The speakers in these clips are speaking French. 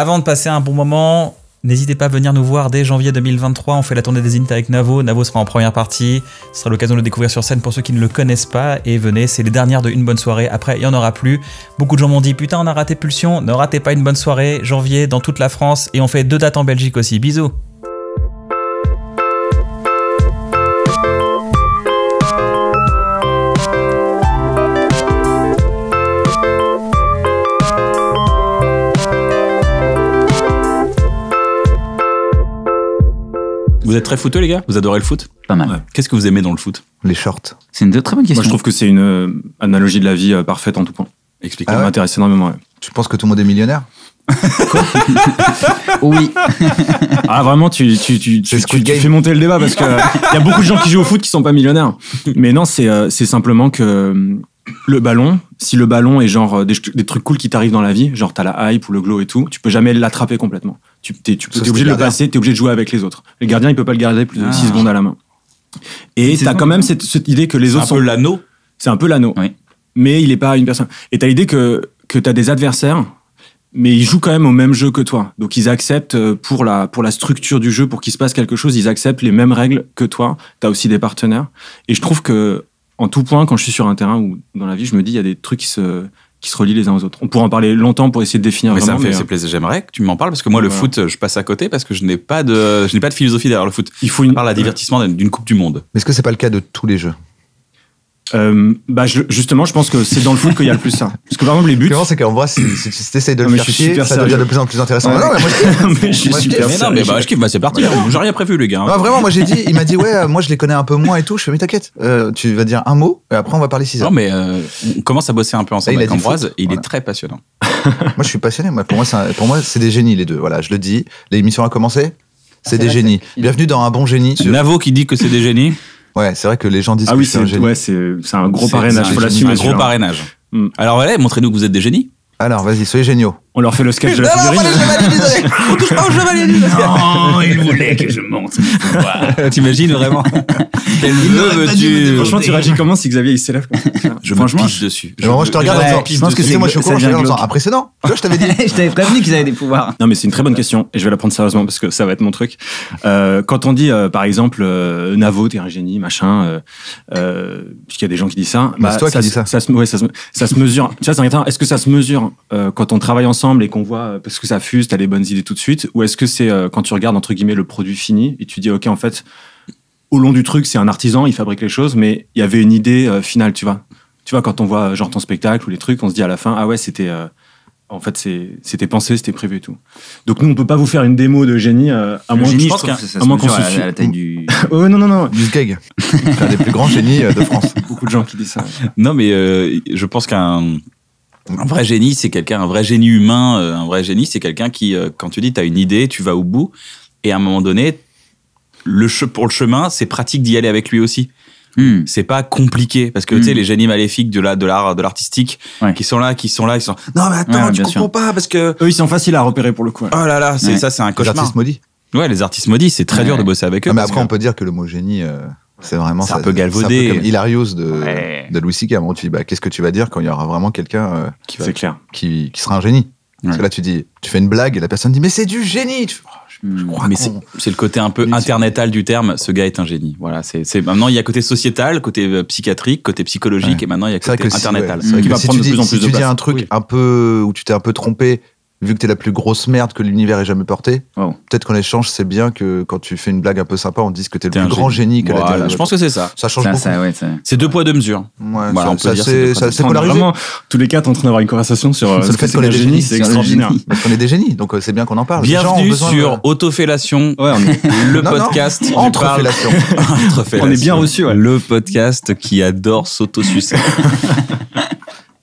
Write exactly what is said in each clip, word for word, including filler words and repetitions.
Avant de passer un bon moment, n'hésitez pas à venir nous voir dès janvier deux mille vingt-trois. On fait la tournée des Ints avec Navo. Navo sera en première partie. Ce sera l'occasion de le découvrir sur scène pour ceux qui ne le connaissent pas. Et venez, c'est les dernières de Une Bonne Soirée. Après, il n'y en aura plus. Beaucoup de gens m'ont dit, putain, on a raté Pulsion. Ne ratez pas Une Bonne Soirée. Janvier, dans toute la France. Et on fait deux dates en Belgique aussi. Bisous. Vous êtes très footeux, les gars? Vous adorez le foot? Pas mal. Ouais. Qu'est-ce que vous aimez dans le foot? Les shorts. C'est une très bonne question. Moi, je trouve que c'est une euh, analogie de la vie euh, parfaite en tout point. Explique-moi, ah ouais, m'intéresse énormément. Ouais. Tu penses que tout le monde est millionnaire? Quoi? Oui. Ah, vraiment, tu, tu, tu, tu, tu, tu fais monter le débat parce qu'il euh, y a beaucoup de gens qui jouent au foot qui sont pas millionnaires. Mais non, c'est euh, simplement que euh, le ballon, si le ballon est genre des, des trucs cool qui t'arrivent dans la vie, genre t'as la hype ou le glow et tout, tu peux jamais l'attraper complètement. Tu es, tu, es obligé de le passer, tu es obligé de jouer avec les autres. Le gardien, il peut pas le garder plus de six ah. secondes à la main. Et tu as quand même cette, cette idée que les autres sont... C'est un peu l'anneau. C'est un peu l'anneau. Oui. Mais il n'est pas une personne. Et tu as l'idée que, que tu as des adversaires, mais ils jouent quand même au même jeu que toi. Donc ils acceptent, pour la, pour la structure du jeu, pour qu'il se passe quelque chose, ils acceptent les mêmes règles que toi. Tu as aussi des partenaires. Et je trouve que, en tout point, quand je suis sur un terrain ou dans la vie, je me dis, il y a des trucs qui se... qui se relient les uns aux autres. On pourrait en parler longtemps pour essayer de définir. Mais vraiment, ça me fait euh... plaisir. J'aimerais que tu m'en parles parce que moi, voilà, le foot, je passe à côté parce que je n'ai pas de, je n'ai pas de philosophie derrière le foot. Il faut une... parle à divertissement d'une Coupe du Monde. Mais est-ce que c'est pas le cas de tous les jeux? Euh, bah je, justement, je pense que c'est dans le foot qu'il y a le plus ça. Parce que par exemple les buts. C'est qu'en vrai, si tu essayes de le faire chier, ça devient de plus en plus intéressant. Non, mais moi je kiffe. Non, mais bah je kiffe. Bah c'est parti. J'ai rien prévu, les gars. Non, vraiment, moi j'ai dit, il m'a dit ouais, moi je les connais un peu moins et tout. Je fais mais t'inquiète, tu vas dire un mot et après on va parler six heures. Non, mais on commence à bosser un peu ensemble avec Ambroise. Il est très passionnant. Moi je suis passionné. Moi pour moi c'est pour moi c'est des génies les deux. Voilà, je le dis. L'émission a commencé. C'est des génies. Bienvenue dans un bon génie. Navo qui dit que c'est des génies. Ouais, c'est vrai que les gens disent ah oui, c'est un, ouais, un gros parrainage. Il faut l'assumer. C'est un gros parrainage. Mm. Alors, voilà, montrez-nous que vous êtes des génies. Alors, vas-y, soyez géniaux. On leur fait le sketch de la figurine. On touche pas au chevalier du Zodiaque. Non, il voulait que je monte. Wow. T'imagines vraiment? Quel vœu veux-tu? Franchement, tu réagis comment si Xavier il s'élève? Je me pisse dessus. Je, moi, je te regarde en pisse. Je pense que c'est moi, je suis au courant, je regarde en disant un précédent. Tu vois, je t'avais dit. Je t'avais prévenu qu'ils avaient des pouvoirs. Non, mais c'est une très bonne question et je vais la prendre sérieusement parce que ça va être mon truc. Euh, quand on dit, euh, par exemple, euh, Navo, t'es un génie, machin, euh, euh, puisqu'il y a des gens qui disent ça. Bah, c'est toi qui dis ça. Ça se mesure. Tu vois, est-ce que ça se mesure quand on travaille ensemble et qu'on voit parce que ça fuse, t'as les bonnes idées tout de suite, ou est-ce que c'est euh, quand tu regardes entre guillemets le produit fini et tu dis ok en fait au long du truc c'est un artisan, il fabrique les choses mais il y avait une idée euh, finale, tu vois tu vois quand on voit genre ton spectacle ou les trucs on se dit à la fin ah ouais c'était euh, en fait c'était pensé, c'était prévu et tout. Donc nous on peut pas vous faire une démo de génie euh, à le moins génie, je pense qu'à moins qu'on se à, à la taille du oh, non non non du Skeg c'est un des plus grands génies de France. Beaucoup de gens qui disent ça. Non mais euh, je pense qu'un Un vrai génie, c'est quelqu'un, un vrai génie humain, un vrai génie, c'est quelqu'un qui, quand tu dis t'as une idée, tu vas au bout, et à un moment donné, le che pour le chemin, c'est pratique d'y aller avec lui aussi. Mmh. C'est pas compliqué parce que mmh. tu sais les génies maléfiques de la de l'art de l'artistique ouais. qui sont là qui sont là ils sont non mais attends ouais, tu comprends sûr. Pas parce que eux ils sont faciles à repérer pour le coup. Ouais. Oh là là c'est ouais. ça c'est un cauchemar. Les artistes maudits. Ouais les artistes maudits c'est très ouais. dur de bosser avec eux. Ah, mais après que... on peut dire que le mot génie. Euh... C'est vraiment ça. Un peu galvaudé. Un peu comme Hilarious de, ouais. de Louis C K. À un moment, tu dis bah, qu'est-ce que tu vas dire quand il y aura vraiment quelqu'un euh, qui, qui, qui sera un génie. Ouais. Parce que là, tu, dis, tu fais une blague et la personne dit mais c'est du génie. Tu, oh, je, je crois mais c'est le côté un peu oui, internetal du terme. Ce gars est un génie. Voilà, c'est maintenant, il y a côté sociétal, côté psychiatrique, côté psychologique ouais. et maintenant, il y a côté internetal. Si, ouais, qui va si prendre tu dis, de plus en plus si de tu place. Dis un truc oui. un peu où tu t'es un peu trompé. Vu que t'es la plus grosse merde que l'univers ait jamais portée, oh. peut-être qu'en échange, c'est bien que quand tu fais une blague un peu sympa, on te dise que t'es le plus grand génie. génie que voilà, la je pense que c'est ça. Ça change ça, beaucoup. Ça, ouais, c'est deux poids, deux mesures. Ouais, voilà, ça, ça c'est polarisé. Vraiment, tous les quatre, en train d'avoir une conversation sur euh, ce que c'est qu'on est des génies, c'est extraordinaire. Parce qu'on est des génies, donc euh, c'est bien qu'on en parle. Bienvenue sur Autofellation, le podcast. Entrefellation. On est bien reçu. Le podcast qui adore s'autosucer.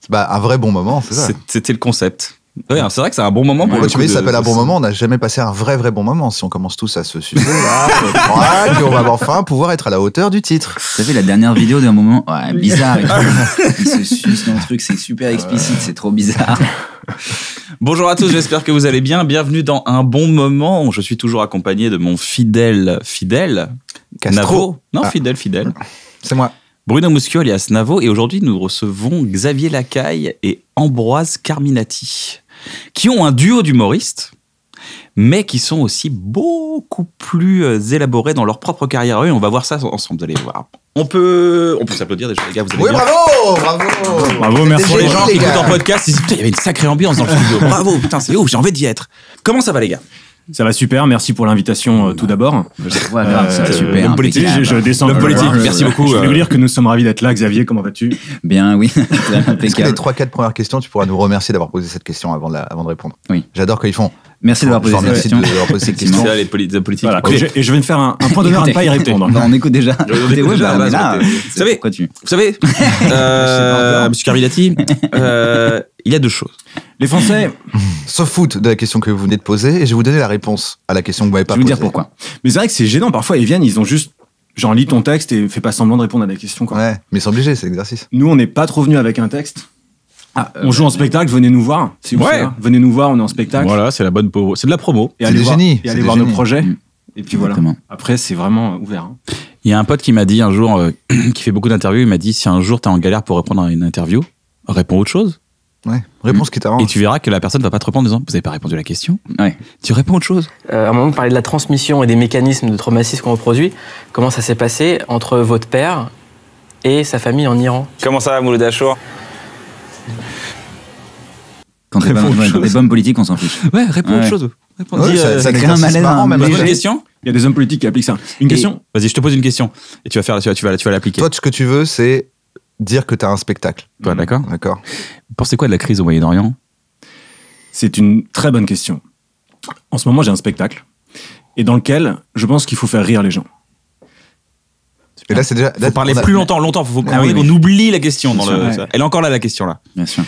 Bah, un vrai bon moment, c'est ça. C'était le concept. Ouais, c'est vrai que c'est un bon moment pour ouais, le tu vois, il s'appelle un bon moment, on n'a jamais passé un vrai vrai bon moment. Si on commence tous à se sucer, là, je crois qu'on va enfin pouvoir être à la hauteur du titre. Vous savez, la dernière vidéo d'un moment ouais, bizarre, il se suce dans le truc, c'est super explicite, c'est trop bizarre. Bonjour à tous, j'espère que vous allez bien. Bienvenue dans un bon moment. Je suis toujours accompagné de mon fidèle, fidèle, Castro. Navo. Non, ah. fidèle, fidèle. C'est moi. Bruno Muschio alias Navo, et aujourd'hui nous recevons Xavier Lacaille et Ambroise Carminati, qui ont un duo d'humoristes mais qui sont aussi beaucoup plus élaborés dans leur propre carrière. Et on va voir ça ensemble, vous allez voir. On peut, on peut s'applaudir déjà, les gars, vous avez oui, bien. bravo, bravo Bravo, merci pour les gens qui écoutent en podcast. Putain, il y avait une sacrée ambiance dans le studio. Bravo, putain, c'est ouf, j'ai envie d'y être. Comment ça va, les gars? Ça va super, merci pour l'invitation euh, tout d'abord. Voilà, euh, super. L'homme politique, je, je descends. L'homme politique, merci beaucoup. Je voulais vous dire que nous sommes ravis d'être là. Xavier, comment vas-tu? Bien, oui. Est-ce que les trois quatre premières questions, tu pourras nous remercier d'avoir posé cette question avant de, la, avant de répondre? Oui. J'adore qu'ils font. Merci d'avoir posé cette question. Merci d'avoir posé cette question. C'est là les politiques. Voilà, et je vais me faire un, un point d'honneur à ne pas y répondre. On écoute déjà. Vous savez, vous savez, monsieur Carminati, il y a deux choses. Les Français se foutent de la question que vous venez de poser, et je vais vous donner la réponse à la question que vous m'avez pas posée. Je vais vous dire pourquoi. Mais c'est vrai que c'est gênant. Parfois, ils viennent, ils ont juste genre lis ton texte et fais pas semblant de répondre à des questions. Quoi. Ouais, mais c'est obligé, c'est l'exercice. Nous, on n'est pas trop venus avec un texte. Ah, on euh, joue en spectacle, venez nous voir. Si vous ouais. Venez nous voir, on est en spectacle. Voilà, c'est la bonne peau. C'est de la promo. Et allez voir, et allez voir nos projets. Mmh. Et puis exactement. Voilà. Après, c'est vraiment ouvert. Hein. Il y a un pote qui m'a dit un jour, euh, qui fait beaucoup d'interviews, il m'a dit si un jour t'es en galère pour répondre à une interview, réponds autre chose. Ouais, réponse mmh. qui t'arrange. Et tu verras que la personne ne va pas te répondre en disant vous n'avez pas répondu à la question. Ouais. Tu réponds autre chose. Euh, à un moment, vous parlez de la transmission et des mécanismes de traumatisme qu'on reproduit. Comment ça s'est passé entre votre père et sa famille en Iran? Comment ça va, Mouloud Achour? Quand t'es pas homme politique, on s'en fiche. Ouais, réponds ouais. autre chose. Réponds ouais, euh, ça crée un malaise. Marrant, même une question. Il y a des hommes politiques qui appliquent ça. Une et question. Vas-y, je te pose une question et tu vas faire, tu vas, tu vas, tu vas l'appliquer. Toi, ce que tu veux, c'est dire que t'as un spectacle. Ouais, mmh. D'accord. D'accord. Pensez quoi de la crise au Moyen-Orient? C'est une très bonne question. En ce moment, j'ai un spectacle et dans lequel je pense qu'il faut faire rire les gens. Et là, c'est déjà. Faut là, parler a... plus longtemps, longtemps. Faut ah oui, oui. On oublie la question. Dans le... sûr, ouais. Elle est encore là, la question là. Bien sûr.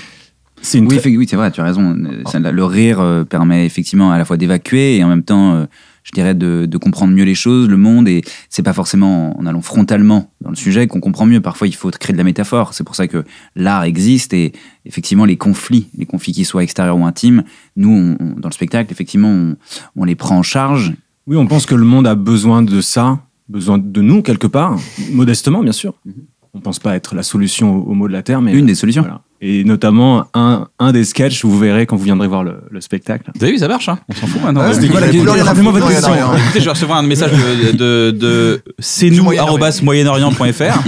C'est une oui, très... oui, c'est vrai, tu as raison. Ça, le rire euh, permet effectivement à la fois d'évacuer et en même temps, euh, je dirais, de, de comprendre mieux les choses, le monde. Et c'est pas forcément en allant frontalement dans le sujet qu'on comprend mieux. Parfois, il faut créer de la métaphore. C'est pour ça que l'art existe et effectivement, les conflits, les conflits qui soient extérieurs ou intimes, nous, on, on, dans le spectacle, effectivement, on, on les prend en charge. Oui, on pense que le monde a besoin de ça, besoin de nous, quelque part, modestement, bien sûr. Mm-hmm. On pense pas être la solution aux maux de la Terre, mais... Une euh, des solutions. Voilà. Et notamment, un, un des sketchs, vous verrez quand vous viendrez voir le, le spectacle. Vous avez vu, ça marche, hein? On s'en fout maintenant. Ah, c'était quoi la question? Rappelez-moi votre question. Écoutez, je vais recevoir un message de, de, de c nous arobase moyen orient point f r.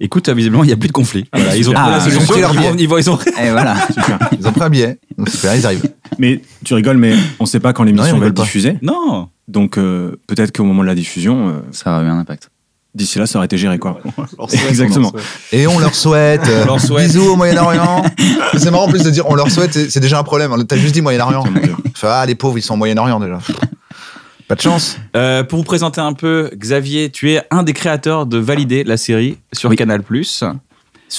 Écoute, visiblement, il n'y a plus de conflit. Ah, voilà, ils ont ah, pris la solution, ils, ils, ils, ils, ils ont... Et voilà. Ils ont pris un billet. Donc, super, ils arrivent. Mais tu rigoles, mais on ne sait pas quand l'émission va être diffusée. Non. Donc, euh, peut-être qu'au moment de la diffusion... Euh... Ça aurait eu un impact. D'ici là, ça aurait été géré, quoi. Souhaite, exactement. Et on leur souhaite. On leur souhaite. Bisous au Moyen-Orient. C'est marrant en plus de dire on leur souhaite, c'est déjà un problème. T'as juste dit Moyen-Orient. Enfin, ah, les pauvres, ils sont au Moyen-Orient déjà. Pas de chance. Euh, pour vous présenter un peu, Xavier, tu es un des créateurs de Valider, la série sur oui. Canal+. Sur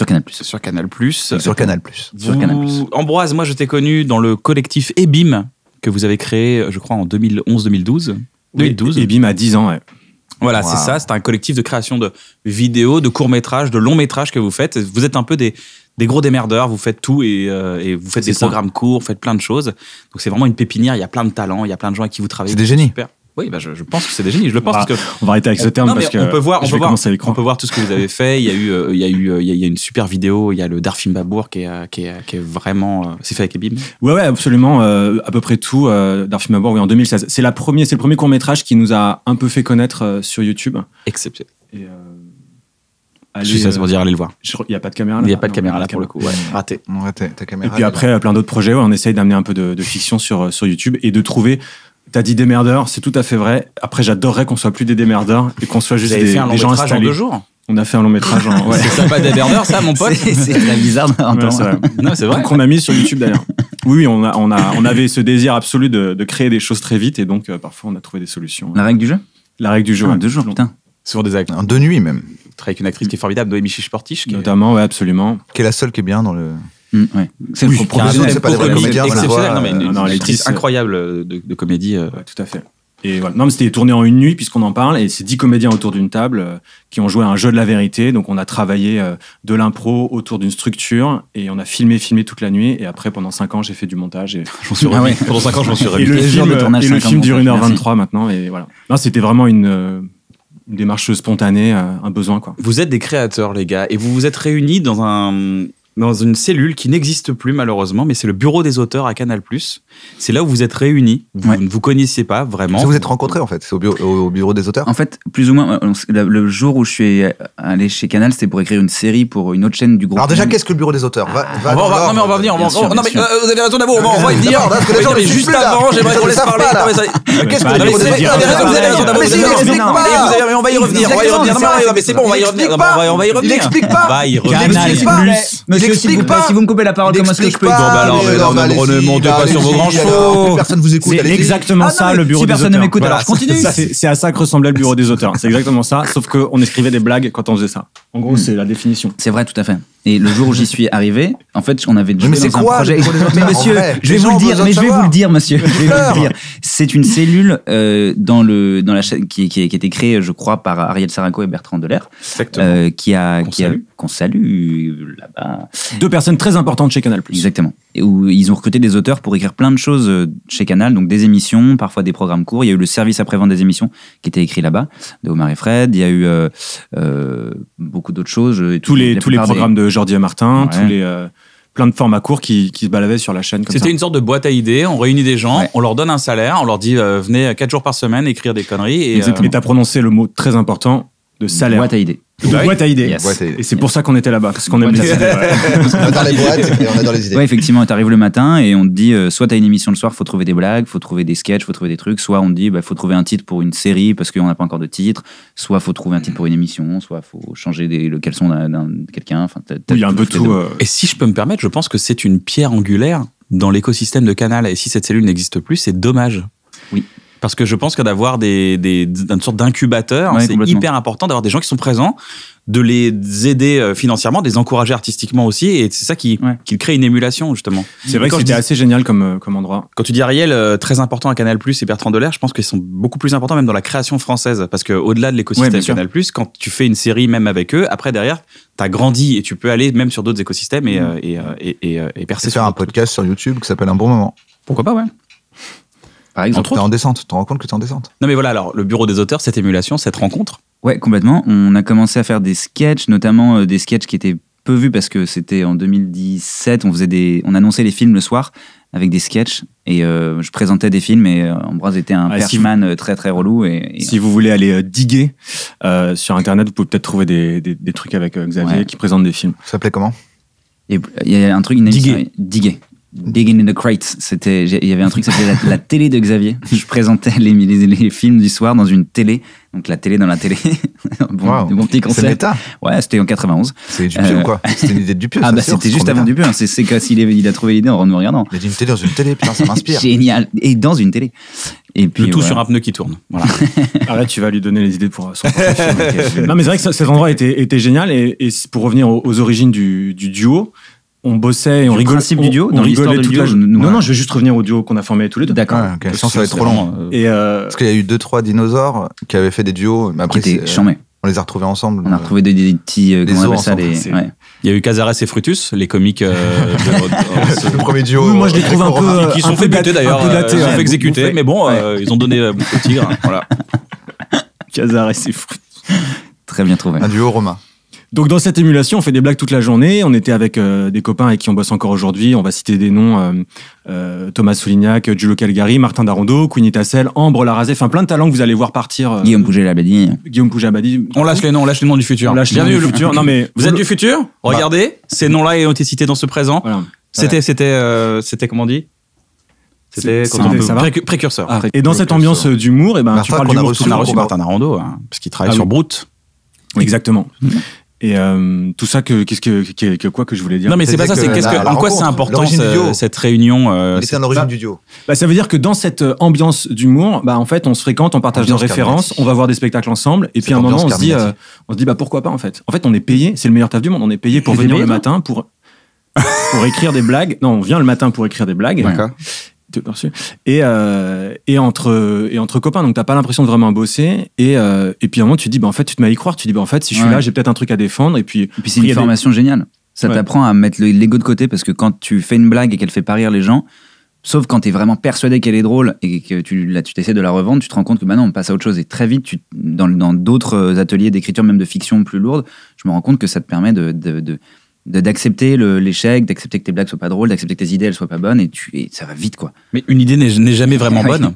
Canal+. Sur Canal+. Sur Canal+. Sur Canal+. Ambroise, moi, je t'ai connu dans le collectif Ébim, que vous avez créé, je crois, en deux mille onze deux mille douze. deux mille douze. Oui, Ébim a dix ans, ouais. Voilà, wow. C'est ça, c'est un collectif de création de vidéos, de courts-métrages, de longs-métrages que vous faites. Vous êtes un peu des, des gros démerdeurs, vous faites tout et, euh, et vous faites des ça. programmes courts, vous faites plein de choses. Donc c'est vraiment une pépinière, il y a plein de talents, il y a plein de gens avec qui vous travaillez. C'est des génies. Super. Oui, bah je, je pense que c'est des génies, je le pense. Bah, parce que on va arrêter avec on, ce terme non, parce que on peut voir, on peut voir, on peut voir tout ce que vous avez fait. Il y a eu, euh, il y a eu, il y a, il y a une super vidéo. Il y a le Darfim Babour qui est, qui est, qui est vraiment, euh, c'est fait avec Ébim. Ouais, ouais, absolument, euh, à peu près tout. Euh, Darfim Babour, oui, en deux mille seize. C'est la première, c'est le premier court métrage qui nous a un peu fait connaître euh, sur YouTube. Exceptionnel. Et, euh, allez, je suis ça pour dire, allez le voir. Il n'y a pas de caméra là. Il n'y a pas de caméra là pour le coup. Ouais. Raté. Raté. Ta caméra. Et puis après, plein d'autres projets. Ouais, on essaye d'amener un peu de, de fiction sur sur YouTube et de trouver. T'as dit démerdeurs, c'est tout à fait vrai. Après, j'adorerais qu'on soit plus des démerdeurs et qu'on soit juste des, fait un des gens installés. En deux jours. On a fait un long métrage en. Ouais. C'est ça, pas démerdeurs, ça, mon pote. C'est très bizarre. Ouais, c'est vrai. Non, c'est vrai. Qu'on a mis sur YouTube d'ailleurs. Oui, on a, on a, on avait ce désir absolu de, de créer des choses très vite et donc euh, parfois on a trouvé des solutions. La règle du jeu. La règle du jeu. Ah, deux jours, putain. Souvent des actes. En deux nuits même. Avec une actrice qui est formidable, Noémie Chiche-Portiche. Notamment, est... ouais, absolument. Qui est la seule qui est bien dans le. Mmh, ouais. C'est oui, professionnel, c'est pas des vrais comédiens, exceptionnel, non mais une actrice incroyable de, de comédie. Euh. Ouais, tout à fait. Et voilà. Non mais c'était tourné en une nuit puisqu'on en parle et c'est dix comédiens autour d'une table euh, qui ont joué à un jeu de la vérité. Donc on a travaillé euh, de l'impro autour d'une structure et on a filmé, filmé toute la nuit et après pendant cinq ans j'ai fait du montage et j'en suis ah ouais. Pendant cinq ans j'en suis remis. Et le film, de tournage, et le film dure une heure vingt-trois maintenant et voilà. Non c'était vraiment une euh, une démarche spontanée, euh, un besoin quoi. Vous êtes des créateurs les gars et vous vous êtes réunis dans un dans une cellule qui n'existe plus malheureusement, mais c'est le bureau des auteurs à Canal+. C'est là où vous êtes réunis, vous ouais. ne vous connaissiez pas vraiment. Vous vous êtes rencontrés en fait, c'est au bureau, au bureau des auteurs. En fait, plus ou moins, le jour où je suis allé chez Canal, c'était pour écrire une série pour une autre chaîne du groupe. Alors déjà, qu'est-ce que le bureau des auteurs va, va on va, Non mais on va venir, on va, sûr, on, non mais euh, vous avez raison Navo, on va, on va y venir. Mais juste avant, j'aimerais qu'on laisse parler. Qu'est-ce que le bureau des auteurs Vous avez raison Navo, on va y revenir, on va y revenir. Non mais c'est bon, on va y revenir, on va y revenir. Il n'explique pas. Canal+. Monsieur, si vous, si vous me coupez la parole, comment est-ce que je peux pas, dire bah alors, ne montez pas sur vos grands chevaux. Personne vous écoute. C'est exactement ah non, ça, le bureau si des auteurs. Si personne ne m'écoute, voilà, alors je continue. C'est, c'est à ça que ressemblait le bureau des auteurs. C'est exactement ça, sauf qu'on écrivait des blagues quand on faisait ça. En gros, mmh. c'est la définition. C'est vrai, tout à fait. Et le jour où j'y suis arrivé, en fait, on avait déjà dans un quoi, projet. Mais monsieur, vrai, je vais vous le dire, mais je vais vous le dire, monsieur. Je vais vous le dire. C'est une cellule euh, dans le dans la qui, qui qui a été créée, je crois, par Ariel Saraco et Bertrand Deler, euh, qui a qu'on qui salue. a qu'on salue là-bas. Deux personnes très importantes chez Canal+. Exactement. Et où ils ont recruté des auteurs pour écrire plein de choses chez Canal, donc des émissions, parfois des programmes courts. Il y a eu le service après-vente des émissions qui était écrit là-bas de Omar et Fred. Il y a eu euh, euh, beaucoup d'autres choses. Tous les tous les programmes des... de Jordi et Martin, ouais. tous les, euh, plein de formats courts qui, qui se balavaient sur la chaîne. C'était une sorte de boîte à idées, on réunit des gens, ouais. on leur donne un salaire, on leur dit euh, venez quatre jours par semaine écrire des conneries. Et euh, t'as prononcé le mot très important de salaire. Boîte à idées. Une boîte à idées. Yes. Boîte à idées. Et c'est yes. pour ça qu'on était là-bas, parce qu'on aime les idées. On est dans les boîtes et on est dans les idées. Ouais, effectivement, t'arrives le matin et on te dit euh, soit t'as une émission le soir, faut trouver des blagues, faut trouver des sketchs, faut trouver des trucs, soit on te dit bah, faut trouver un titre pour une série parce qu'on n'a pas encore de titre, soit faut trouver un titre pour une émission, soit faut changer des, le caleçon d'un, d'un, de quelqu'un. Enfin, t'as, t'as, oui, il y a un peu tout. Euh... Et si je peux me permettre, je pense que c'est une pierre angulaire dans l'écosystème de Canal. Et si cette cellule n'existe plus, c'est dommage. Oui. Parce que je pense que d'avoir des, des, une sorte d'incubateur, ouais, c'est hyper important d'avoir des gens qui sont présents, de les aider financièrement, de les encourager artistiquement aussi, et c'est ça qui, ouais. qui crée une émulation, justement. C'est vrai que c'était dis... assez génial comme, comme endroit. Quand tu dis Ariel, très important à Canal+, et Bertrand Deler, je pense qu'ils sont beaucoup plus importants même dans la création française, parce qu'au-delà de l'écosystème ouais, Canal+, quand tu fais une série même avec eux, après, derrière, t'as grandi, et tu peux aller même sur d'autres écosystèmes et, mmh. et, et, et, et, et percer. Et faire un podcast sur YouTube qui s'appelle Un Bon Moment. Pourquoi pas, ouais. Par exemple, t'es en descente, tu te rends compte que t'es en descente. Non mais voilà, alors le bureau des auteurs, cette émulation, cette rencontre. Ouais, complètement. On a commencé à faire des sketchs, notamment euh, des sketchs qui étaient peu vus parce que c'était en deux mille dix-sept, on faisait des, on annonçait les films le soir avec des sketchs et euh, je présentais des films et euh, Ambroise était un ah, perchman si vous... très très relou. Et, et... Si vous voulez aller euh, diguer euh, sur internet, vous pouvez peut-être trouver des, des, des trucs avec euh, Xavier ouais. qui présente des films. Ça s'appelait comment ? Il y a un truc, une diguer. Diguer. Digging in the crate, c'était, il y avait un truc, c'était la, la télé de Xavier. Je présentais les, les, les films du soir dans une télé, donc la télé dans la télé. bon, wow. bon petit concept. C'est méta. Ouais, c'était en quatre-vingt-onze. C'est Dupieux euh... ou quoi? C'était une idée de Dupieux. Ah bah sûr, c'était juste avant Dupieux. Hein. C'est, c'est quand il, est, il a trouvé l'idée en nous regardant. Il a dit une télé dans une télé, putain ça m'inspire. Génial. Et dans une télé. Et puis, le tout ouais. sur un pneu qui tourne. Voilà. Alors là, tu vas lui donner les idées pour son prochain film. Okay. Non mais c'est vrai que cet endroit était, était génial et, et pour revenir aux, aux origines du, du duo. On bossait et on rigolait. Principe du duo, on, on rigolait toute la journée. Non, non, je vais juste revenir au duo qu'on a formé tous les deux. D'accord. Ah, okay. Je sens que ça va être trop long. Et euh... Parce qu'il y a eu deux, trois dinosaures qui avaient fait des duos. Mais après, qui étaient charmés. On les a retrouvés ensemble. On a retrouvé des, des petits. Euh, des comment on appelle ça les... ouais. Il y a eu Cazarré et Fructus, les comiques. Euh, de... le premier duo. Oui, moi, je les trouve un peu. Qui sont fait buter d'ailleurs. Ils sont fait exécuter. Mais bon, ils ont donné beaucoup de tigres. Voilà. Cazarré et Fructus. Très bien trouvé. Un duo romain. Donc dans cette émulation, on fait des blagues toute la journée. On était avec euh, des copains avec qui on bosse encore aujourd'hui. On va citer des noms euh, euh, Thomas Soulignac, Giulio Calgari, Martin Darondo, Queenie Tassel, Ambre Larazé. Enfin, plein de talents que vous allez voir partir. Euh, Guillaume Pouget-Labadie. Guillaume Pouget-Labadie. On lâche les noms, on lâche les noms du futur. On lâche les noms du futur. Non mais vous êtes du futur. Regardez, bah. Ces noms-là ont été cités dans ce présent. Voilà. C'était, ouais. c'était, euh, c'était comment on dit? C'était quand on ça pré- précurseur. Ah, et dans cette ambiance d'humour, et ben Martin, tu parles d'humour. On a reçu Martin Darondo hein, parce qu'il travaille ah, sur oui. Brut. Exactement. Et euh, tout ça, que, qu'est-ce que, que, que quoi que je voulais dire. Non, mais c'est, c'est pas ça. C'est qu'est-ce que, en quoi c'est important ce, cette réunion euh, C'est, c'est un origine bah, du duo. Bah, ça veut dire que dans cette ambiance d'humour, bah en fait, on se fréquente, on partage ambiance nos références, Carminati. On va voir des spectacles ensemble, et c'est puis à un moment, on se dit, euh, on se dit, bah pourquoi pas en fait. En fait, on est payé. C'est le meilleur taf du monde. On est payé pour venir le matin pour pour écrire des blagues. Non, on vient le matin pour écrire des blagues. D'accord. Et, euh, et, entre, et entre copains, donc t'as pas l'impression de vraiment bosser. Et, euh, et puis à un moment, tu te dis, bah, en fait, tu te mets à y croire. Tu te dis, bah, en fait, si je suis ouais. là, j'ai peut-être un truc à défendre. Et puis, et puis c'est une formation des... géniale. Ça ouais. t'apprend à mettre l'ego de côté parce que quand tu fais une blague et qu'elle fait pas rire les gens, sauf quand t'es vraiment persuadé qu'elle est drôle et que tu, là, tu t'essaies de la revendre, tu te rends compte que bah non, on passe à autre chose. Et très vite, tu, dans, dans d'autres ateliers d'écriture, même de fiction plus lourde, je me rends compte que ça te permet de. de, de de, d'accepter le, l'échec, d'accepter que tes blagues soient pas drôles, d'accepter que tes idées elles soient pas bonnes, et, tu, et ça va vite quoi. Mais une idée n'est, n'est jamais vraiment bonne.